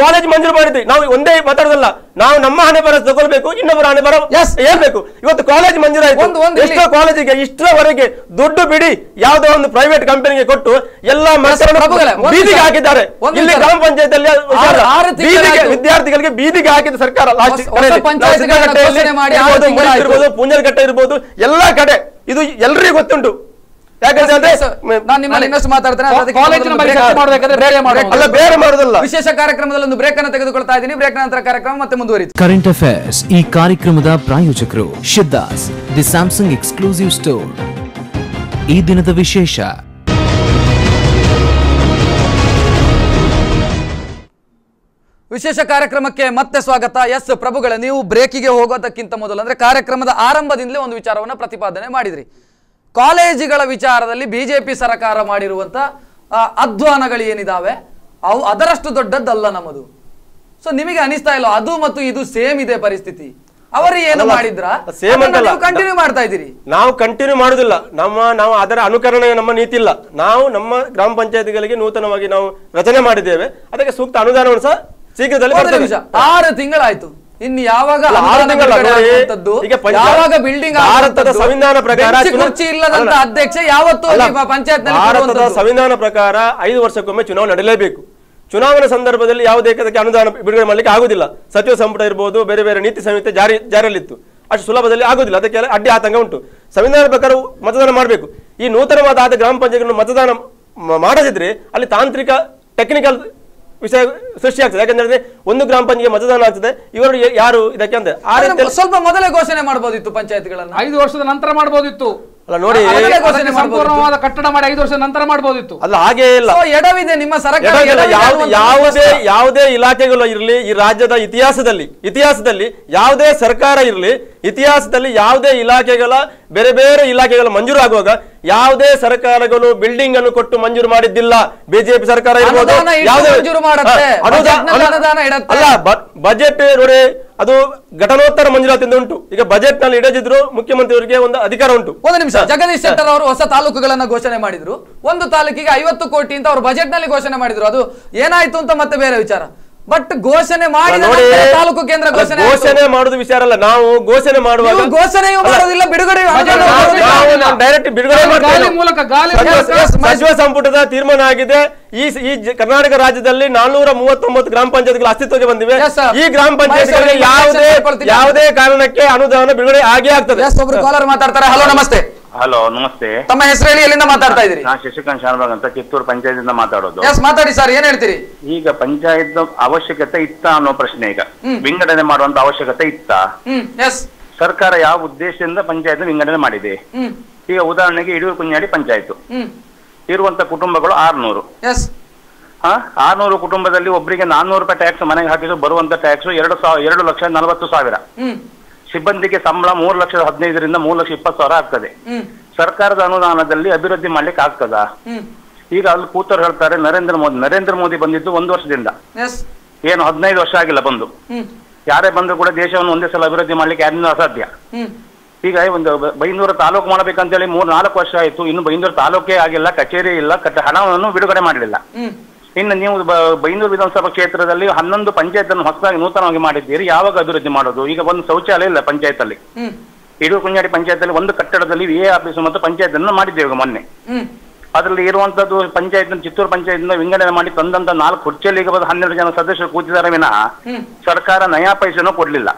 ಕಾಲೇಜ್ ಮಂಜೂರು ಮಾಡಿದ್ವಿ ನಾವು ಒಂದೇ ಮಾತಾಡೋದಲ್ಲ ನಾವು ನಮ್ಮ ಹಣೆಬರ ತಗೊಳ್ಳಬೇಕು ಇನ್ನೊಬ್ಬರ ಹಣೆಬರ ಹೇಳ್ಬೇಕು ಇವತ್ತು ಕಾಲೇಜ್ ಮಂಜೂರು ಆಯ್ತು ಎಷ್ಟು ಕಾಲೇಜಿಗೆ ಇಷ್ಟರವರೆಗೆ ದುಡ್ಡು ಬಿಡಿ ಯಾವುದೋ ಒಂದು ಪ್ರೈವೇಟ್ ಕಂಪನಿಗೆ ಕೊಟ್ಟು ಎಲ್ಲಾ ಮರಸರನ್ನು ಬೀದಿಗೆ ಹಾಕಿದ್ದಾರೆ ಇಲ್ಲಿ ಗ್ರಾಮ ಪಂಚಾಯತ್ ಅಲ್ಲಿ ಬೀದಿಗೆ ವಿದ್ಯಾರ್ಥಿಗಳಿಗೆ ಬೀದಿಗೆ ಹಾಕಿದ ಸರ್ಕಾರ ಲಾಸ್ಟ್ ಪಂಚಾಯತ್ ಪುಂಜಲ್ಗಟ್ಟೆ ಇರಬಹುದು ಎಲ್ಲಾ ಕಡೆ ಇದು ಎಲ್ಲರಿಗೂ ಗೊತ್ತುಂಟು ವಿಶೇಷ ಕಾರ್ಯಕ್ರಮದಲ್ಲಿ ಬ್ರೇಕ್ ಅನ್ನು ತೆಗೆದುಕೊಳ್ತಾ ಇದ್ದೀನಿ ಬ್ರೇಕ್ ನಂತರ ಕಾರ್ಯಕ್ರಮ ಮತ್ತೆ ಮುಂದುವರಿಯುತ್ತೆ ಕರೆಂಟ್ ಅಫೇರ್ಸ್ ಈ ಕಾರ್ಯಕ್ರಮದ ಪ್ರಾಯೋಜಕರು Siddhas the Samsung exclusive store ಈ ದಿನದ ವಿಶೇಷ ವಿಶೇಷ ಕಾರ್ಯಕ್ರಮಕ್ಕೆ ಮತ್ತೆ ಸ್ವಾಗತ. ಎಸ್ ಪ್ರಭುಗಳೇ, ನೀವು ಬ್ರೇಕಿಗೆ ಹೋಗೋದಕ್ಕಿಂತ ಮೊದಲು ಅಂದ್ರೆ ಕಾರ್ಯಕ್ರಮದ ಆರಂಭದಿಂದಲೇ ಒಂದು ವಿಚಾರವನ್ನ ಪ್ರತಿಪಾದನೆ ಮಾಡಿದ್ರಿ. ಕಾಲೇಜುಗಳ ವಿಚಾರದಲ್ಲಿ ಬಿಜೆಪಿ ಸರ್ಕಾರ ಮಾಡಿರುವಂತ ಅಧ್ವಾನಗಳು ಏನಿದಾವೆ ಅವು ಅದರಷ್ಟು ದೊಡ್ಡದ್ದಲ್ಲ ನಮ್ಮದು. ಸೊ ನಿಮಗೆ ಅನಿಸ್ತಾ ಇಲ್ಲ ಅದು ಮತ್ತು ಇದು ಸೇಮ್ ಇದೆ ಪರಿಸ್ಥಿತಿ? ಅವರು ಏನು ಮಾಡಿದ್ರ ಕಂಟಿನ್ಯೂ ಮಾಡ್ತಾ ಇದ್ದೀರಿ? ನಾವು ಕಂಟಿನ್ಯೂ ಮಾಡುದಿಲ್ಲ. ನಾವು ಅದರ ಅನುಕರಣೆ ನಮ್ಮ ನೀತಿ ಇಲ್ಲ. ನಾವು ನಮ್ಮ ಗ್ರಾಮ ಪಂಚಾಯತ್ಗಳಿಗೆ ನೂತನವಾಗಿ ನಾವು ರಚನೆ ಮಾಡಿದ್ದೇವೆ. ಅದಕ್ಕೆ ಸೂಕ್ತ ಅನುದಾನವನ್ನು ಸಹ ಶೀಘ್ರದಲ್ಲಿ 6 ತಿಂಗಳಾಯ್ತು. ಇನ್ನು ಯಾವಾಗ ಬಿಲ್ಡಿಂಗ್ ಸಂವಿಧಾನ ಪ್ರಕಾರ ಕುರ್ಚಿ ಇಲ್ಲದಂತ ಅಧ್ಯಕ್ಷ ಯಾವತ್ತೂ ಪಂಚಾಯತ್ ಭಾರತದ ಸಂವಿಧಾನ ಪ್ರಕಾರ 5 ವರ್ಷಕ್ಕೊಮ್ಮೆ ಚುನಾವಣೆ ನಡೆಯಲೇಬೇಕು. ಚುನಾವಣೆ ಸಂದರ್ಭದಲ್ಲಿ ಯಾವುದೇ ಅನುದಾನ ಬಿಡುಗಡೆ ಮಾಡಲಿಕ್ಕೆ ಆಗುದಿಲ್ಲ. ಸಚಿವ ಸಂಪುಟ ಇರಬಹುದು, ಬೇರೆ ಬೇರೆ ನೀತಿ ಸಂಹಿತೆ ಜಾರಿಯಲ್ಲಿತ್ತು. ಅಷ್ಟು ಸುಲಭದಲ್ಲಿ ಆಗುದಿಲ್ಲ. ಅದಕ್ಕೆ ಅಡ್ಡಿ ಆತಂಕ ಉಂಟು. ಸಂವಿಧಾನ ಪ್ರಕಾರ ಮತದಾನ ಮಾಡಬೇಕು. ಈ ನೂತನವಾದ ಆದ ಗ್ರಾಮ ಪಂಚಾಯತ್ಗಳನ್ನು ಮತದಾನ ಮಾಡದಿದ್ರೆ ಅಲ್ಲಿ ತಾಂತ್ರಿಕ ಟೆಕ್ನಿಕಲ್ ವಿಷಯ ಸೃಷ್ಟಿಯಾಗ್ತದೆ. ಯಾಕಂದ್ರೆ ಒಂದು ಗ್ರಾಮ ಪಂಚಾಯತ್ ಮತದಾನ ಆಗ್ತದೆ, ಇವರು ಯಾರು ಇದಕ್ಕೆ ಅಂದ್ರೆ ಆ ರೀತಿ ಸ್ವಲ್ಪ ಮೊದಲೇ ಘೋಷಣೆ ಮಾಡಬಹುದಿತ್ತು. ಪಂಚಾಯತ್ಗಳನ್ನು 5 ವರ್ಷದ ನಂತರ ಮಾಡಬಹುದಿತ್ತು ಅಲ್ಲ ನೋಡಿ, ಸಂಪೂರ್ಣವಾದ ಕಟ್ಟಡ ಮಾಡಿ 5 ವರ್ಷದ ನಂತರ ಮಾಡಬಹುದಿತ್ತು ಅಲ್ಲ, ಹಾಗೇ ಇಲ್ಲ. ಎಡವಿದೆ ನಿಮ್ಮ ಸರ್ಕಾರ. ಯಾವುದೇ ಇಲಾಖೆಗಳು ಇರಲಿ, ಈ ರಾಜ್ಯದ ಇತಿಹಾಸದಲ್ಲಿ ಯಾವುದೇ ಸರ್ಕಾರ ಇರಲಿ, ಇತಿಹಾಸದಲ್ಲಿ ಯಾವುದೇ ಇಲಾಖೆಗಳ ಬೇರೆ ಬೇರೆ ಇಲಾಖೆಗಳ ಮಂಜೂರು ಆಗುವಾಗ ಯಾವುದೇ ಸರ್ಕಾರಗಳು ಬಿಲ್ಡಿಂಗ್ ಅನ್ನು ಕೊಟ್ಟು ಮಂಜೂರು ಮಾಡಿದ್ದಿಲ್ಲ. ಬಿಜೆಪಿ ಸರ್ಕಾರ ಇರಬಹುದು, ಅಲ್ಲ ಬಜೆಟ್ ನೋಡಿ ಅದು ಘಟನೋತ್ತರ ಮಂಜೂರಾತಿ ಉಂಟು. ಈಗ ಬಜೆಟ್ ನಲ್ಲಿ ಇಡದಿದ್ರು ಮುಖ್ಯಮಂತ್ರಿಯವರಿಗೆ ಒಂದು ಅಧಿಕಾರ ಉಂಟು. ಒಂದು ನಿಮಿಷ, ಜಗದೀಶ್ ಶೆಟ್ಟರ್ ಅವರು ಹೊಸ ತಾಲೂಕುಗಳನ್ನು ಘೋಷಣೆ ಮಾಡಿದ್ರು. ಒಂದು ತಾಲೂಕಿಗೆ 50 ಕೋಟಿ ಅಂತ ಅವರು ಬಜೆಟ್ ನಲ್ಲಿ ಘೋಷಣೆ ಮಾಡಿದ್ರು. ಅದು ಏನಾಯ್ತು ಅಂತ ಮತ್ತೆ ಬೇರೆ ವಿಚಾರ. ಬಟ್ ಘೋಷಣೆ ಮಾಡಿ ತಾಲೂಕು ಕೇಂದ್ರ ಘೋಷಣೆ ಮಾಡುದು ವಿಚಾರ ಅಲ್ಲ. ನಾವು ಘೋಷಣೆ ಮಾಡುವಾಗ ಘೋಷಣೆಯೂ ಮಾಡೋದಿಲ್ಲ, ಬಿಡುಗಡೆ ಡೈರೆಕ್ಟ್ ಬಿಡುಗಡೆ ಮೂಲಕ ಸಚಿವ ಸಂಪುಟದ ತೀರ್ಮಾನ ಆಗಿದೆ. ಈ ಕರ್ನಾಟಕ ರಾಜ್ಯದಲ್ಲಿ 439 ಗ್ರಾಮ ಪಂಚಾಯತ್ಗಳು ಅಸ್ತಿತ್ವಕ್ಕೆ ಬಂದಿವೆ. ಈ ಗ್ರಾಮ ಪಂಚಾಯತ್ಗಳಿಗೆ ಯಾವುದೇ ಕಾರಣಕ್ಕೆ ಅನುದಾನ ಬಿಡುಗಡೆ ಆಗೇ ಆಗ್ತದೆ. ಕಾಲರ್ ಮಾತಾಡ್ತಾರೆ. ಹಲೋ ನಮಸ್ತೆ. ಹಲೋ ನಮಸ್ತೆ. ತಮ್ಮ ಹೆಸರು ಹೇಳಿ, ಎಲ್ಲಿಂದ ಮಾತಾಡ್ತಾ ಇದ್ದೀರಿ? ನಾನು ಶಶಿಕಾಂತ್ ಶಾನಭಾಗ್ ಅಂತ, ಕಿತ್ತೂರು ಪಂಚಾಯತ್ ಇಂದ ಮಾತಾಡೋದು. ಮಾತಾಡಿ ಸರ್, ಏನ್ ಹೇಳ್ತೀರಿ? ಈಗ ಪಂಚಾಯತ್ ಅವಶ್ಯಕತೆ ಇತ್ತ ಅನ್ನೋ ಪ್ರಶ್ನೆ. ಈಗ ವಿಂಗಡಣೆ ಮಾಡುವಂತ ಅವಶ್ಯಕತೆ ಇತ್ತ? ಸರ್ಕಾರ ಯಾವ ಉದ್ದೇಶದಿಂದ ಪಂಚಾಯತ್ ವಿಂಗಡಣೆ ಮಾಡಿದೆ? ಈಗ ಉದಾಹರಣೆಗೆ ಹಿಡೂರು ಕುಂಜಾಡಿ ಪಂಚಾಯತ್ ಇರುವಂತ ಕುಟುಂಬಗಳು 600. 600 ಕುಟುಂಬದಲ್ಲಿ ಒಬ್ಬರಿಗೆ 400 ರೂಪಾಯಿ ಟ್ಯಾಕ್ಸ್ ಮನೆಗೆ ಹಾಕಿದ್ರು. ಬರುವಂತ ಟ್ಯಾಕ್ಸ್ 2,40,000. ಸಿಬ್ಬಂದಿಗೆ ಸಂಬಳ 3,15,000ರಿಂದ 3,20,000 ಆಗ್ತದೆ. ಸರ್ಕಾರದ ಅನುದಾನದಲ್ಲಿ ಅಭಿವೃದ್ಧಿ ಮಾಡ್ಲಿಕ್ಕೆ ಆಗ್ತದ? ಈಗ ಅಲ್ಲಿ ಕೂತರು ಹೇಳ್ತಾರೆ ನರೇಂದ್ರ ಮೋದಿ ಬಂದಿದ್ದು 1 ವರ್ಷದಿಂದ. ಏನು 15 ವರ್ಷ ಆಗಿಲ್ಲ ಬಂದು. ಯಾರೇ ಬಂದ್ರು ಕೂಡ ದೇಶವನ್ನು ಒಂದೇ ಸಲ ಅಭಿವೃದ್ಧಿ ಮಾಡ್ಲಿಕ್ಕೆ ಯಾರಿಂದ ಅಸಾಧ್ಯ. ಈಗ ಒಂದು ಬೈಂದೂರು ತಾಲೂಕು ಮಾಡಬೇಕಂತ ಹೇಳಿ 3-4 ವರ್ಷ ಆಯ್ತು. ಇನ್ನು ಬೈಂದೂರು ತಾಲೂಕೇ ಆಗಿಲ್ಲ, ಕಚೇರಿ ಇಲ್ಲ, ಹಣವನ್ನು ಬಿಡುಗಡೆ ಮಾಡಲಿಲ್ಲ. ಇನ್ನು ನೀವು ಬೈಂದೂರು ವಿಧಾನಸಭಾ ಕ್ಷೇತ್ರದಲ್ಲಿ 11 ಪಂಚಾಯತ್ ಅನ್ನು ಹೊಸದಾಗಿ ನೂತನವಾಗಿ ಮಾಡಿದ್ದೀರಿ. ಯಾವಾಗ ಅಭಿವೃದ್ಧಿ ಮಾಡೋದು? ಈಗ ಒಂದು ಶೌಚಾಲಯ ಇಲ್ಲ ಪಂಚಾಯತ್ ಅಲ್ಲಿ. ಹಿಡೂರು ಕುಂಜಾಡಿ ಪಂಚಾಯತ್ ಅಲ್ಲಿ ಒಂದು ಕಟ್ಟಡದಲ್ಲಿ ಎ ಆಫೀಸ್ ಮತ್ತು ಪಂಚಾಯತ್ ಅನ್ನು ಮಾಡಿದ್ದೇವೆ ಮೊನ್ನೆ. ಅದರಲ್ಲಿ ಇರುವಂತದ್ದು ಪಂಚಾಯತ್ ಚಿತ್ತೂರು ಪಂಚಾಯತ್ ವಿಂಗಡಣೆ ಮಾಡಿ ತಂದಂತ 4 ಕುರ್ಚಿಯಲ್ಲಿ ಈಗ 12 ಜನ ಸದಸ್ಯರು ಕೂತಿದ್ದಾರೆ ವಿನಃ ಸರ್ಕಾರ ನಯಾ ಪೈಸೆನೂ ಕೊಡ್ಲಿಲ್ಲ.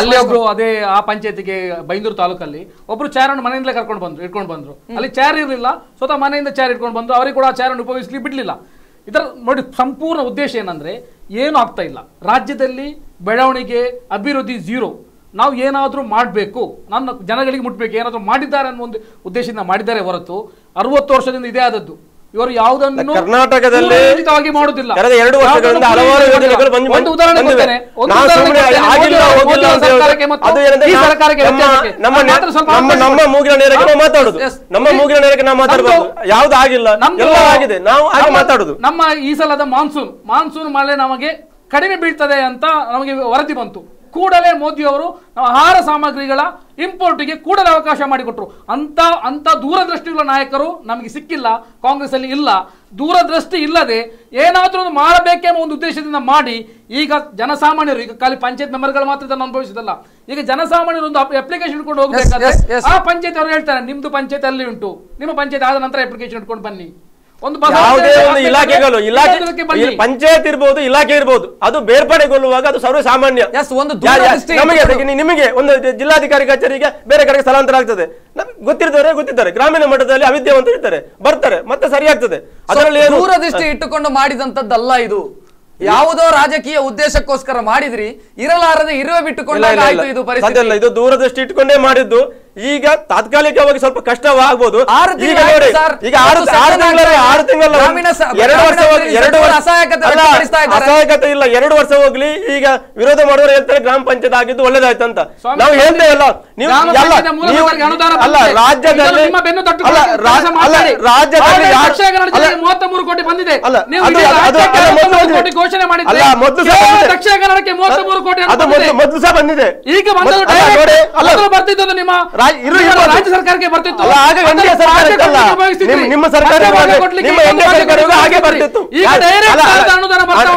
ಅಲ್ಲಿ ಒಬ್ರು ಅದೇ ಆ ಪಂಚಾಯತಿಗೆ ಬೈಂದೂರು ತಾಲೂಕಲ್ಲಿ ಒಬ್ರು ಚೇರ್ ಅನ್ನು ಮನೆಯಿಂದಲೇ ಇಟ್ಕೊಂಡು ಬಂದ್ರು. ಅಲ್ಲಿ ಚೇರ್ ಇರಲಿಲ್ಲ, ಸ್ವತಃ ಮನೆಯಿಂದ ಚೇರ್ ಇಟ್ಕೊಂಡು ಬಂದ್ರು. ಅವ್ರಿಗೆ ಕೂಡ ಆ ಚೇರ್ ಅನ್ನು ಉಪಯೋಗಿಸ್ಲಿ ಬಿಡ್ಲಿಲ್ಲ. ಇದರ ನೋಡಿ ಸಂಪೂರ್ಣ ಉದ್ದೇಶ ಏನಂದ್ರೆ ಏನು ಆಗ್ತಾ ಇಲ್ಲ ರಾಜ್ಯದಲ್ಲಿ. ಬೆಳವಣಿಗೆ, ಅಭಿವೃದ್ಧಿ ಜೀರೋ. ನಾವು ಏನಾದರೂ ಮಾಡಬೇಕು, ನನ್ನ ಜನಗಳಿಗೆ ಮುಟ್ಬೇಕು, ಏನಾದರೂ ಮಾಡಿದ್ದಾರೆ ಅನ್ನೋ ಒಂದು ಉದ್ದೇಶದಿಂದ ಮಾಡಿದ್ದಾರೆ ಹೊರತು 60 ವರ್ಷದಿಂದ ಇದೇ ಆದದ್ದು. ಇವರು ಯಾವುದನ್ನು ಕರ್ನಾಟಕದಲ್ಲಿ ಮಾಡುದಿಲ್ಲ. ಒಂದು ಉದಾಹರಣೆ ಕೊಡ್ತೇನೆ. ನಮ್ಮ ಈ ಸಲದ ಮಾನ್ಸೂನ್ ಮಳೆ ನಮಗೆ ಕಡಿಮೆ ಬೀಳ್ತದೆ ಅಂತ ನಮಗೆ ವರದಿ ಬಂತು. ಕೂಡಲೇ ಮೋದಿ ಅವರು ನಮ್ಮ ಆಹಾರ ಸಾಮಗ್ರಿಗಳ ಇಂಪೋರ್ಟಿಗೆ ಕೂಡಲೇ ಅವಕಾಶ ಮಾಡಿಕೊಟ್ಟರು. ಅಂತ ದೂರದೃಷ್ಟಿಗಳ ನಾಯಕರು ನಮಗೆ ಸಿಕ್ಕಿಲ್ಲ, ಕಾಂಗ್ರೆಸ್ ಅಲ್ಲಿ ಇಲ್ಲ. ದೂರದೃಷ್ಟಿ ಇಲ್ಲದೆ ಏನಾದರೂ ಒಂದು ಮಾಡಬೇಕೆಂಬ ಒಂದು ಉದ್ದೇಶದಿಂದ ಮಾಡಿ ಈಗ ಜನಸಾಮಾನ್ಯರು, ಈಗ ಖಾಲಿ ಪಂಚಾಯತ್ ಮೆಂಬರ್ಗಳು ಮಾತ್ರ ಇದನ್ನು ಅನುಭವಿಸೋದಲ್ಲ, ಈಗ ಜನಸಾಮಾನ್ಯರು ಒಂದು ಅಪ್ಲಿಕೇಶನ್ ಇಟ್ಕೊಂಡು ಹೋಗಬೇಕಾದ್ರೆ ಆ ಪಂಚಾಯತ್ ಅವರು ಹೇಳ್ತಾರೆ ನಿಮ್ದು ಪಂಚಾಯತ್ ಅಲ್ಲಿ ಉಂಟು, ನಿಮ್ಮ ಪಂಚಾಯತ್ ಆದ ನಂತರ ಅಪ್ಲಿಕೇಶನ್ ಇಟ್ಕೊಂಡು ಬನ್ನಿ. ಇಲಾಖೆಗಳು ಪಂಚಾಯತ್ ಇರಬಹುದು, ಇಲಾಖೆ ಇರಬಹುದು, ಅದು ಬೇರ್ಪಡೆಗೊಳ್ಳುವಾಗ ಅದು ಸರ್ವಸಾಮಾನ್ಯ. ನಿಮಗೆ ಒಂದು ಜಿಲ್ಲಾಧಿಕಾರಿ ಕಚೇರಿಗೆ ಬೇರೆ ಕಡೆಗೆ ಸ್ಥಳಾಂತರ ಆಗ್ತದೆ, ನಮ್ಗೆ ಗೊತ್ತಿರ್ತಾರೆ, ಗೊತ್ತಿದ್ದಾರೆ. ಗ್ರಾಮೀಣ ಮಟ್ಟದಲ್ಲಿ ಅವಿದ್ಯಾವಂತ ಇರ್ತಾರೆ, ಬರ್ತಾರೆ, ಮತ್ತೆ ಸರಿಯಾಗ್ತದೆ. ಅದರಲ್ಲಿ ದೂರದೃಷ್ಟಿ ಇಟ್ಟುಕೊಂಡು ಮಾಡಿದಂತದ್ದಲ್ಲ ಇದು, ಯಾವುದೋ ರಾಜಕೀಯ ಉದ್ದೇಶಕ್ಕೋಸ್ಕರ ಮಾಡಿದ್ರಿ, ಇರಲಾರದೆ ಇರುವ ಬಿಟ್ಟುಕೊಂಡಾಗ ಇದು ದೂರದೃಷ್ಟಿ ಇಟ್ಟುಕೊಂಡೇ ಮಾಡಿದ್ದು. ಈಗ ತಾತ್ಕಾಲಿಕವಾಗಿ ಸ್ವಲ್ಪ ಕಷ್ಟವಾಗಬಹುದು. ಅಸಹಾಯಕತೆ ಇಲ್ಲ, 2 ವರ್ಷ ಹೋಗ್ಲಿ. ಈಗ ವಿರೋಧ ಮಾಡೋರು ಹೇಳ್ತಾರೆ ಗ್ರಾಮ ಪಂಚಾಯತ್ ಆಗಿದ್ದು ಒಳ್ಳೇದಾಯ್ತು ಅಂತ. ನಾವು ಹೇಳ್ತೇವೆ ಅಲ್ಲ, ನೀವು ಅಲ್ಲ, ರಾಜ್ಯದಲ್ಲಿ ಮೊದಲು ಸಹ ಬಂದಿದೆ, ಈಗ ಬರ್ತಿದ್ದು ನಿಮ್ಮ ರಾಜ್ಯ ಸರ್ಕಾರಕ್ಕೆ ಬರ್ತಿತ್ತು. ನಿಮ್ಮ ಸರ್ಕಾರ ಮೊದಲು ಸಹ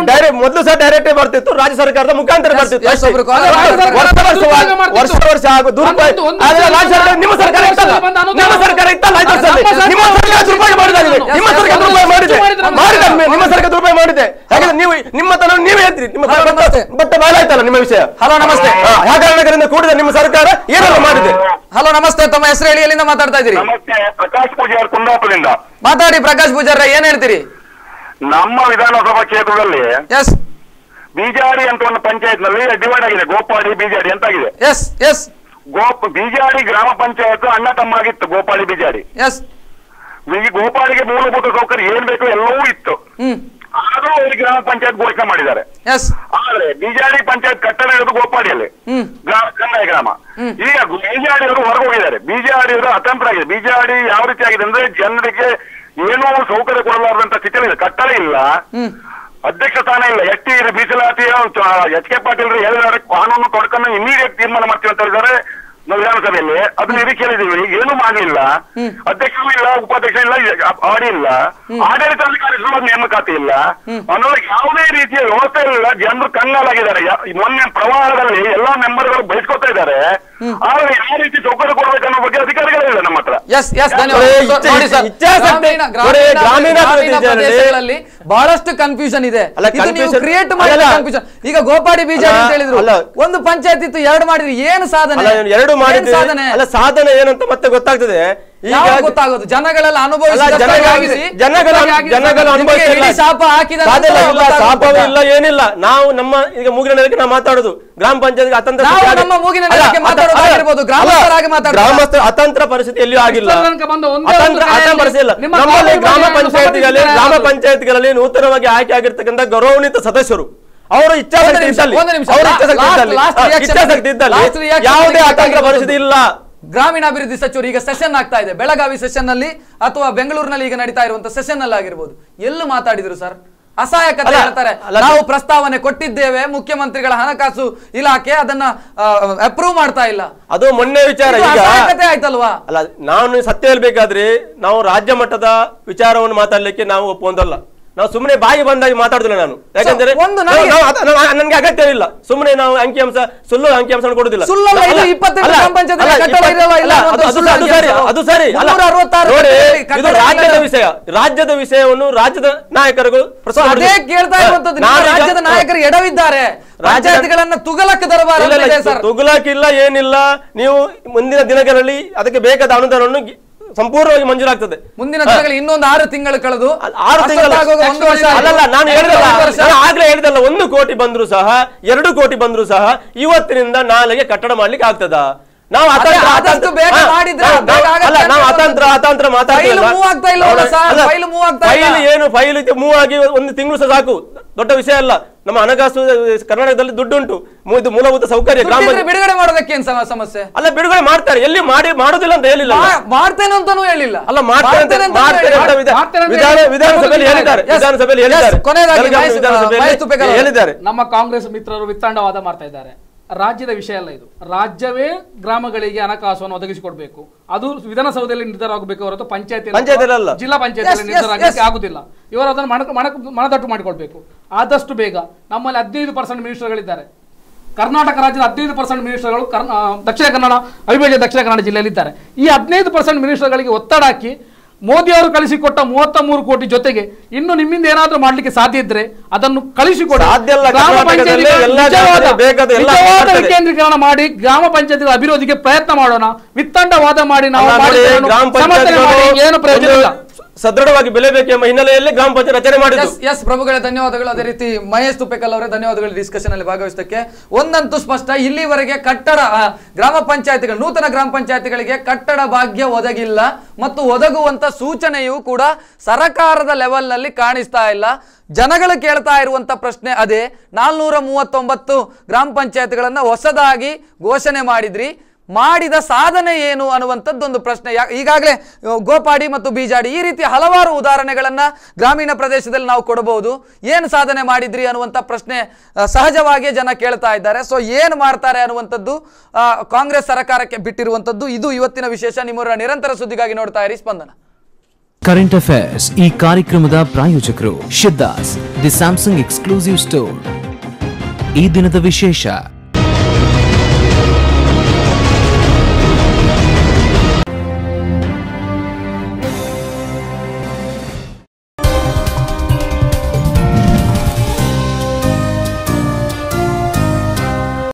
ಡೈರೆಕ್ಟ್ ಬರ್ತಿತ್ತು, ರಾಜ್ಯ ಸರ್ಕಾರದ ಮುಖಾಂತರ ಬರ್ತಿತ್ತು. ವರ್ಷ ನಿಮ್ಮ ಸರ್ಕಾರ ದುರುಪಯೋಗ ಮಾಡಿದೆ. ಹಾಗಾದ್ರೆ ನೀವು ನಿಮ್ಮ ತನ ನೀವೇ ಹೇಳ್ತೀರಿ, ನಿಮ್ಮ ಬಟ್ಟೆ ಬಾಲಾಯ್ತಲ್ಲ ನಿಮ್ಮ ವಿಷಯ. ಹಲೋ ನಮಸ್ತೆ, ಯಾವ ಕಾರಣಗಳಿಂದ ಕೂಡಿದ ನಿಮ್ಮ ಸರ್ಕಾರ ಏನೆಲ್ಲ ಮಾಡಿದೆ? ಹಲೋ ನಮಸ್ತೆ, ತಮ್ಮ ಹೆಸರು ಹೇಳಿ, ಎಲ್ಲಿಂದ ಮಾತಾಡ್ತಾ ಇದ್ದೀರಿ? ಪ್ರಕಾಶ್ ಪೂಜಾರ್, ಕುಂದಾಪುರದಿಂದ ಮಾತಾಡಿ. ಪ್ರಕಾಶ್ ಪೂಜಾರ, ಏನ್ ಹೇಳ್ತೀರಿ? ನಮ್ಮ ವಿಧಾನಸಭಾ ಕ್ಷೇತ್ರದಲ್ಲಿ ಬಿಜಾಡಿ ಅಂತ ಒಂದು ಪಂಚಾಯತ್ ನಲ್ಲಿ ಡಿವೈಡ್ ಆಗಿದೆ, ಗೋಪಾಳಿ ಬಿಜಾಡಿ ಅಂತ ಆಗಿದೆ. ಬಿಜಾಡಿ ಗ್ರಾಮ ಪಂಚಾಯತ್ ಅಣ್ಣ ತಮ್ಮ ಆಗಿತ್ತು ಗೋಪಾಳಿ ಬಿಜಾಡಿ. ಗೋಪಾಳಿಗೆ ಮೂಲಭೂತ ಸೌಕರ್ಯ ಏನ್ ಬೇಕು ಎಲ್ಲವೂ ಇತ್ತು, ಆದ್ರೂ ಅವರು ಗ್ರಾಮ ಪಂಚಾಯತ್ ಘೋಷಣೆ ಮಾಡಿದ್ದಾರೆ. ಆದ್ರೆ ಬಿಜಾಡಿ ಪಂಚಾಯತ್ ಕಟ್ಟಡ ಇರೋದು ಗೋಪಾಡಿಯಲ್ಲಿ, ಕಂದಾಯ ಗ್ರಾಮ. ಈಗ ಬಿಜಾಡಿಯವರು ಹೊರಗೆ ಹೋಗಿದ್ದಾರೆ, ಬಿಜಾಡಿಯವರು ಅತಂತ್ರ ಆಗಿದೆ. ಬಿಜಾಡಿ ಯಾವ ರೀತಿ ಆಗಿದೆ ಅಂದ್ರೆ ಜನರಿಗೆ ಏನೂ ಸೌಕರ್ಯ ಕೊಡಲಾರದಂತ ಸ್ಥಿತಿ ಇದೆ. ಕಟ್ಟಡ ಇಲ್ಲ, ಅಧ್ಯಕ್ಷ ಸ್ಥಾನ ಇಲ್ಲ, ಎಸ್ಟಿ ಮೀಸಲಾತಿಯ ಎಚ್ ಕೆ ಪಾಟೀಲ್ ಹೇಳಿದಾರೆ ಕಾನೂನು ತೊಡಕನ್ನು ಇಮಿಡಿಯೇಟ್ ತೀರ್ಮಾನ ಮಾಡ್ತೀವಿ ಅಂತ ಹೇಳಿದಾರೆ ವಿಧಾನಸಭೆಯಲ್ಲಿ. ಅದನ್ನ ನಿರೀಕ್ಷೆಯಲ್ಲಿದ್ದೀವಿ, ಏನು ಮಾಡಲಿಲ್ಲ, ಅಧ್ಯಕ್ಷರು ಇಲ್ಲ, ಉಪಾಧ್ಯಕ್ಷರು ಇಲ್ಲ, ಆಡಿ ಇಲ್ಲ, ಆಡಳಿತಾಧಿಕಾರಿಗಳು ನೇಮಕಾತಿ ಇಲ್ಲ, ಅನ್ನೋದಕ್ಕೆ ಯಾವುದೇ ರೀತಿಯ ವ್ಯವಸ್ಥೆ ಇಲ್ಲ. ಜನರು ಕಂಗಾಲಾಗಿದ್ದಾರೆ. ಮೊನ್ನೆ ಪ್ರವಾಹದಲ್ಲಿ ಎಲ್ಲಾ ಮೆಂಬರ್ಗಳು ಬಯಸ್ಕೊತಾ ಇದ್ದಾರೆ, ಆದ್ರೆ ಯಾವ ರೀತಿ ಸೌಕರ್ಯ ಕೊಡಬೇಕನ್ನೋ ಬಗ್ಗೆ ಅಧಿಕಾರಿಗಳಿಲ್ಲ ನಮ್ಮ ಹತ್ರ. ಗ್ರಾಮೀಣ ಬಹಳಷ್ಟು ಕನ್ಫ್ಯೂಷನ್ ಇದೆ. ಈಗ ಗೋಪಾಡಿ ಬಿಜೆಪಿ ಅಂತ ಹೇಳಿದ್ರು, ಒಂದು ಪಂಚಾಯತ್ ಇತ್ತು, 2 ಮಾಡಿದ್ರು, ಏನು ಸಾಧನೆ? ಸಾಧನೆ ಏನಂತ ಮತ್ತೆ ಗೊತ್ತಾಗ್ತದೆ ಈಗ, ಗೊತ್ತಾಗೋದು ಜನಗಳೆಲ್ಲ ಅನುಭವಿಸಿ ಶಾಪ ಹಾಕಿದ ಶಾಪವೇ ಇಲ್ಲ, ಏನಿಲ್ಲ. ನಾವು ನಮ್ಮ ಈಗ ಮೂಗಿನ ನೆಲಕ್ಕೆ ನಾವು ಮಾತಾಡೋದು, ಗ್ರಾಮ ಪಂಚಾಯತ್ ಗ್ರಾಮಸ್ಥರ ಅತಂತ್ರ ಪರಿಸ್ಥಿತಿ ಎಲ್ಲಿಯೂ ಆಗಿಲ್ಲ, ನಮ್ಮಲ್ಲಿ ಗ್ರಾಮ ಪಂಚಾಯತ್ಗಳಲ್ಲಿ. ಗ್ರಾಮ ಪಂಚಾಯತ್ಗಳಲ್ಲಿ ನೂತನವಾಗಿ ಆಯ್ಕೆ ಆಗಿರ್ತಕ್ಕಂಥ ಗೌರವಾನ್ವಿತ ಸದಸ್ಯರು ಅವರು ಇಚ್ಛಾಶಕ್ತಿ ಇದ್ದಲ್ಲಿ ಯಾವುದೇ ಅತಂತ್ರ ಪರಿಸ್ಥಿತಿ ಇಲ್ಲ. ಗ್ರಾಮೀಣಾಭಿವೃದ್ಧಿ ಸಚಿವರು ಈಗ ಸೆಷನ್ ಆಗ್ತಾ ಇದೆ, ಬೆಳಗಾವಿ ಸೆಷನ್ ಅಲ್ಲಿ ಅಥವಾ ಬೆಂಗಳೂರಿನಲ್ಲಿ ಈಗ ನಡೀತಾ ಇರುವಂತಹ ಸೆಷನ್ ಅಲ್ಲಿ ಆಗಿರ್ಬೋದು, ಎಲ್ಲೂ ಮಾತಾಡಿದ್ರು ಸರ್ ಅಸಹಾಯಕತೆ ಹೇಳ್ತಾರೆ. ನಾವು ಪ್ರಸ್ತಾವನೆ ಕೊಟ್ಟಿದ್ದೇವೆ, ಮುಖ್ಯಮಂತ್ರಿಗಳ ಹಣಕಾಸು ಇಲಾಖೆ ಅದನ್ನ ಅಪ್ರೂವ್ ಮಾಡ್ತಾ ಇಲ್ಲ, ಅದು ಮೊನ್ನೆ ವಿಚಾರ. ಆಯ್ತಲ್ವಾ? ಅಲ್ಲ, ನಾನು ಸತ್ಯ ಹೇಳ್ಬೇಕಾದ್ರೆ ನಾವು ರಾಜ್ಯ ಮಟ್ಟದ ವಿಚಾರವನ್ನು ಮಾತಾಡ್ಲಿಕ್ಕೆ ನಾವು ಒಪ್ಪೊಂದಲ್ಲ. ನಾವು ಸುಮ್ಮನೆ ಬಾಯಿ ಬಂದಾಗಿ ಮಾತಾಡುದಿಲ್ಲ ನಾನು, ಯಾಕಂದ್ರೆ ನನ್ಗೆ ಅಗತ್ಯ ಇಲ್ಲ. ಸುಮ್ಮನೆ ನಾವು ಅಂಕಿಅಂಶ ಸುಳ್ಳು ಅಂಕಿಅಂಶ ಕೊಡುದಿಲ್ಲ. ರಾಜ್ಯದ ವಿಷಯ, ರಾಜ್ಯದ ವಿಷಯವನ್ನು ರಾಜ್ಯದ ನಾಯಕರುಗಳು ಕೇಳ್ತಾ ಇರುವಂತದ್ದು. ರಾಜ್ಯದ ನಾಯಕರು ಎಡವಿದ್ದಾರೆ, ರಾಜ್ಯಗಳನ್ನ ತುಗಲಕ್ಕೆ ದರಬಾರ ತುಗಲಕ್ಕಿಲ್ಲ, ಏನಿಲ್ಲ. ನೀವು ಮುಂದಿನ ದಿನಗಳಲ್ಲಿ ಅದಕ್ಕೆ ಬೇಕಾದ ಅನುದಾನವನ್ನು ಸಂಪೂರ್ಣವಾಗಿ ಮಂಜೂರಾಗ್ತದೆ. ಮುಂದಿನ ದಿನಗಳಲ್ಲಿ ಇನ್ನೊಂದು 6 ತಿಂಗಳು ಕಳೆದು 6 ತಿಂಗಳು ಆಗ್ಲೇ ಹೇಳಿದಲ್ಲ, 1 ಕೋಟಿ ಬಂದ್ರು ಸಹ 2 ಕೋಟಿ ಬಂದ್ರು ಸಹ ಇವತ್ತಿನಿಂದ ನಾಳೆಗೆ ಕಟ್ಟಡ ಮಾಡ್ಲಿಕ್ಕೆ ಆಗ್ತದ? ನಾವು ಅತಂತ್ರ ಮಾತಾಡ್ತೀವಿ. ಮೂವ್ ಆಗಿ 1 ತಿಂಗಳು ಸಹ ಸಾಕು, ದೊಡ್ಡ ವಿಷಯ ಅಲ್ಲ. ನಮ್ಮ ಹಣಕಾಸು ಕರ್ನಾಟಕದಲ್ಲಿ ದುಡ್ಡುಂಟು, ಇದು ಮೂಲಭೂತ ಸೌಕರ್ಯ. ಬಿಡುಗಡೆ ಮಾಡೋದಕ್ಕೆ ಏನ್ ಸಮಸ್ಯೆ? ಅಲ್ಲ, ಬಿಡುಗಡೆ ಮಾಡ್ತಾರೆ, ಎಲ್ಲಿ ಮಾಡಿ ಮಾಡೋದಿಲ್ಲ ಅಂತ ಹೇಳಿಲ್ಲ, ಮಾಡ್ತೇನೆ ಅಂತಾನೂ ಹೇಳಿಲ್ಲ. ಅಲ್ಲ, ವಿಧಾನಸಭೆಯಲ್ಲಿ ಹೇಳಿದ್ದಾರೆ, ನಮ್ಮ ಕಾಂಗ್ರೆಸ್ ಮಿತ್ರರು ವಿತ್ತಂಡವಾದ ಮಾಡ್ತಾ ಇದ್ದಾರೆ. ರಾಜ್ಯದ ವಿಷಯ ಅಲ್ಲ ಇದು. ರಾಜ್ಯವೇ ಗ್ರಾಮಗಳಿಗೆ ಹಣಕಾಸನ್ನು ಒದಗಿಸಿಕೊಡಬೇಕು. ಅದು ವಿಧಾನಸೌಧದಲ್ಲಿ ನಿರ್ಧಾರ ಆಗಬೇಕು ಹೊರತು ಪಂಚಾಯತಿಯಲ್ಲಿ ಜಿಲ್ಲಾ ಪಂಚಾಯತಿಯಲ್ಲಿ ನಿರ್ಧಾರ ಆಗಕ್ಕೆ ಆಗುತ್ತಿಲ್ಲ. ಇವರು ಅದನ್ನು ಮನದಟ್ಟು ಮಾಡಿಕೊಳ್ಬೇಕು ಆದಷ್ಟು ಬೇಗ. ನಮ್ಮಲ್ಲಿ 15% ಮಿನಿಸ್ಟರ್ಗಳಿದ್ದಾರೆ. ಕರ್ನಾಟಕ ರಾಜ್ಯದ 15% ಮಿನಿಸ್ಟರ್ಗಳು ದಕ್ಷಿಣ ಕನ್ನಡ ಅವಿಭಾಜ್ಯ ದಕ್ಷಿಣ ಕನ್ನಡ ಜಿಲ್ಲೆಯಲ್ಲಿ ಇದ್ದಾರೆ. ಈ 15% ಮಿನಿಸ್ಟರ್ಗಳಿಗೆ ಒತ್ತಡ ಹಾಕಿ ಮೋದಿ ಅವರು ಕಳಿಸಿಕೊಟ್ಟ 33 ಕೋಟಿ ಜೊತೆಗೆ ಇನ್ನು ನಿಮ್ಮಿಂದ ಏನಾದರೂ ಮಾಡಲಿಕ್ಕೆ ಸಾಧ್ಯ ಇದ್ರೆ ಅದನ್ನು ಕಳಿಸಿಕೊಡಿ. ವಿಕೇಂದ್ರೀಕರಣ ಮಾಡಿ ಗ್ರಾಮ ಪಂಚಾಯತ್ಗಳ ಅಭಿವೃದ್ಧಿಗೆ ಪ್ರಯತ್ನ ಮಾಡೋಣ. ವಿತ್ತಂಡವಾದ ಮಾಡಿ ನಾವು ಏನು ಪ್ರಯೋಜನ ಇಲ್ಲ. ಸದೃಢವಾಗಿ ಬೆಳೆಯಬೇಕು ಎಂಬ ಹಿನ್ನೆಲೆಯಲ್ಲಿ ಗ್ರಾಮ ಪಂಚಾಯತ್ ರಚನೆ ಮಾಡಿದ್ರು. ಎಸ್ ಪ್ರಭುಗಳೇ, ಧನ್ಯವಾದಗಳು. ಅದೇ ರೀತಿ ಮಹೇಶ್ ತುಪ್ಪೇಕಲ್ ಅವರೇ ಧನ್ಯವಾದಗಳು ಡಿಸ್ಕಷನ್ ಅಲ್ಲಿ ಭಾಗವಹಿಸೋದಕ್ಕೆ. ಒಂದಂತೂ ಸ್ಪಷ್ಟ, ಇಲ್ಲಿವರೆಗೆ ಕಟ್ಟಡ ಗ್ರಾಮ ಪಂಚಾಯತ್ಗಳು, ನೂತನ ಗ್ರಾಮ ಪಂಚಾಯತ್ಗಳಿಗೆ ಕಟ್ಟಡ ಭಾಗ್ಯ ಒದಗಿಲ್ಲ ಮತ್ತು ಒದಗುವಂತ ಸೂಚನೆಯೂ ಕೂಡ ಸರಕಾರದ ಲೆವೆಲ್ ನಲ್ಲಿ ಕಾಣಿಸ್ತಾ ಇಲ್ಲ. ಜನಗಳು ಕೇಳ್ತಾ ಇರುವಂತ ಪ್ರಶ್ನೆ ಅದೇ. 439 ಗ್ರಾಮ ಪಂಚಾಯತ್ಗಳನ್ನ ಹೊಸದಾಗಿ ಘೋಷಣೆ ಮಾಡಿದ್ರಿ, ಮಾಡಿದ ಸಾಧನೆ ಏನು ಅನ್ನುವಂಥದ್ದೊಂದು ಪ್ರಶ್ನೆ. ಈಗಾಗಲೇ ಗೋಪಾಡಿ ಮತ್ತು ಬೀಜಾಡಿ ಈ ರೀತಿ ಹಲವಾರು ಉದಾಹರಣೆಗಳನ್ನು ಗ್ರಾಮೀಣ ಪ್ರದೇಶದಲ್ಲಿ ನಾವು ಕೊಡಬಹುದು. ಏನು ಸಾಧನೆ ಮಾಡಿದ್ರಿ ಅನ್ನುವಂಥ ಪ್ರಶ್ನೆ ಸಹಜವಾಗಿಯೇ ಜನ ಕೇಳ್ತಾ ಇದ್ದಾರೆ. ಸೊ ಏನು ಮಾಡ್ತಾರೆ ಅನ್ನುವಂಥದ್ದು ಕಾಂಗ್ರೆಸ್ ಸರ್ಕಾರಕ್ಕೆ ಬಿಟ್ಟಿರುವಂಥದ್ದು ಇದು ಇವತ್ತಿನ ವಿಶೇಷ. ನಿಮ್ಮವರ ನಿರಂತರ ಸುದ್ದಿಗಾಗಿ ನೋಡ್ತಾ ಇರಿ ಸ್ಪಂದನ. ಕರೆಂಟ್ ಅಫೇರ್ಸ್ ಈ ಕಾರ್ಯಕ್ರಮದ ಪ್ರಾಯೋಜಕರು Siddhas the Samsung exclusive store. ಈ ದಿನದ ವಿಶೇಷ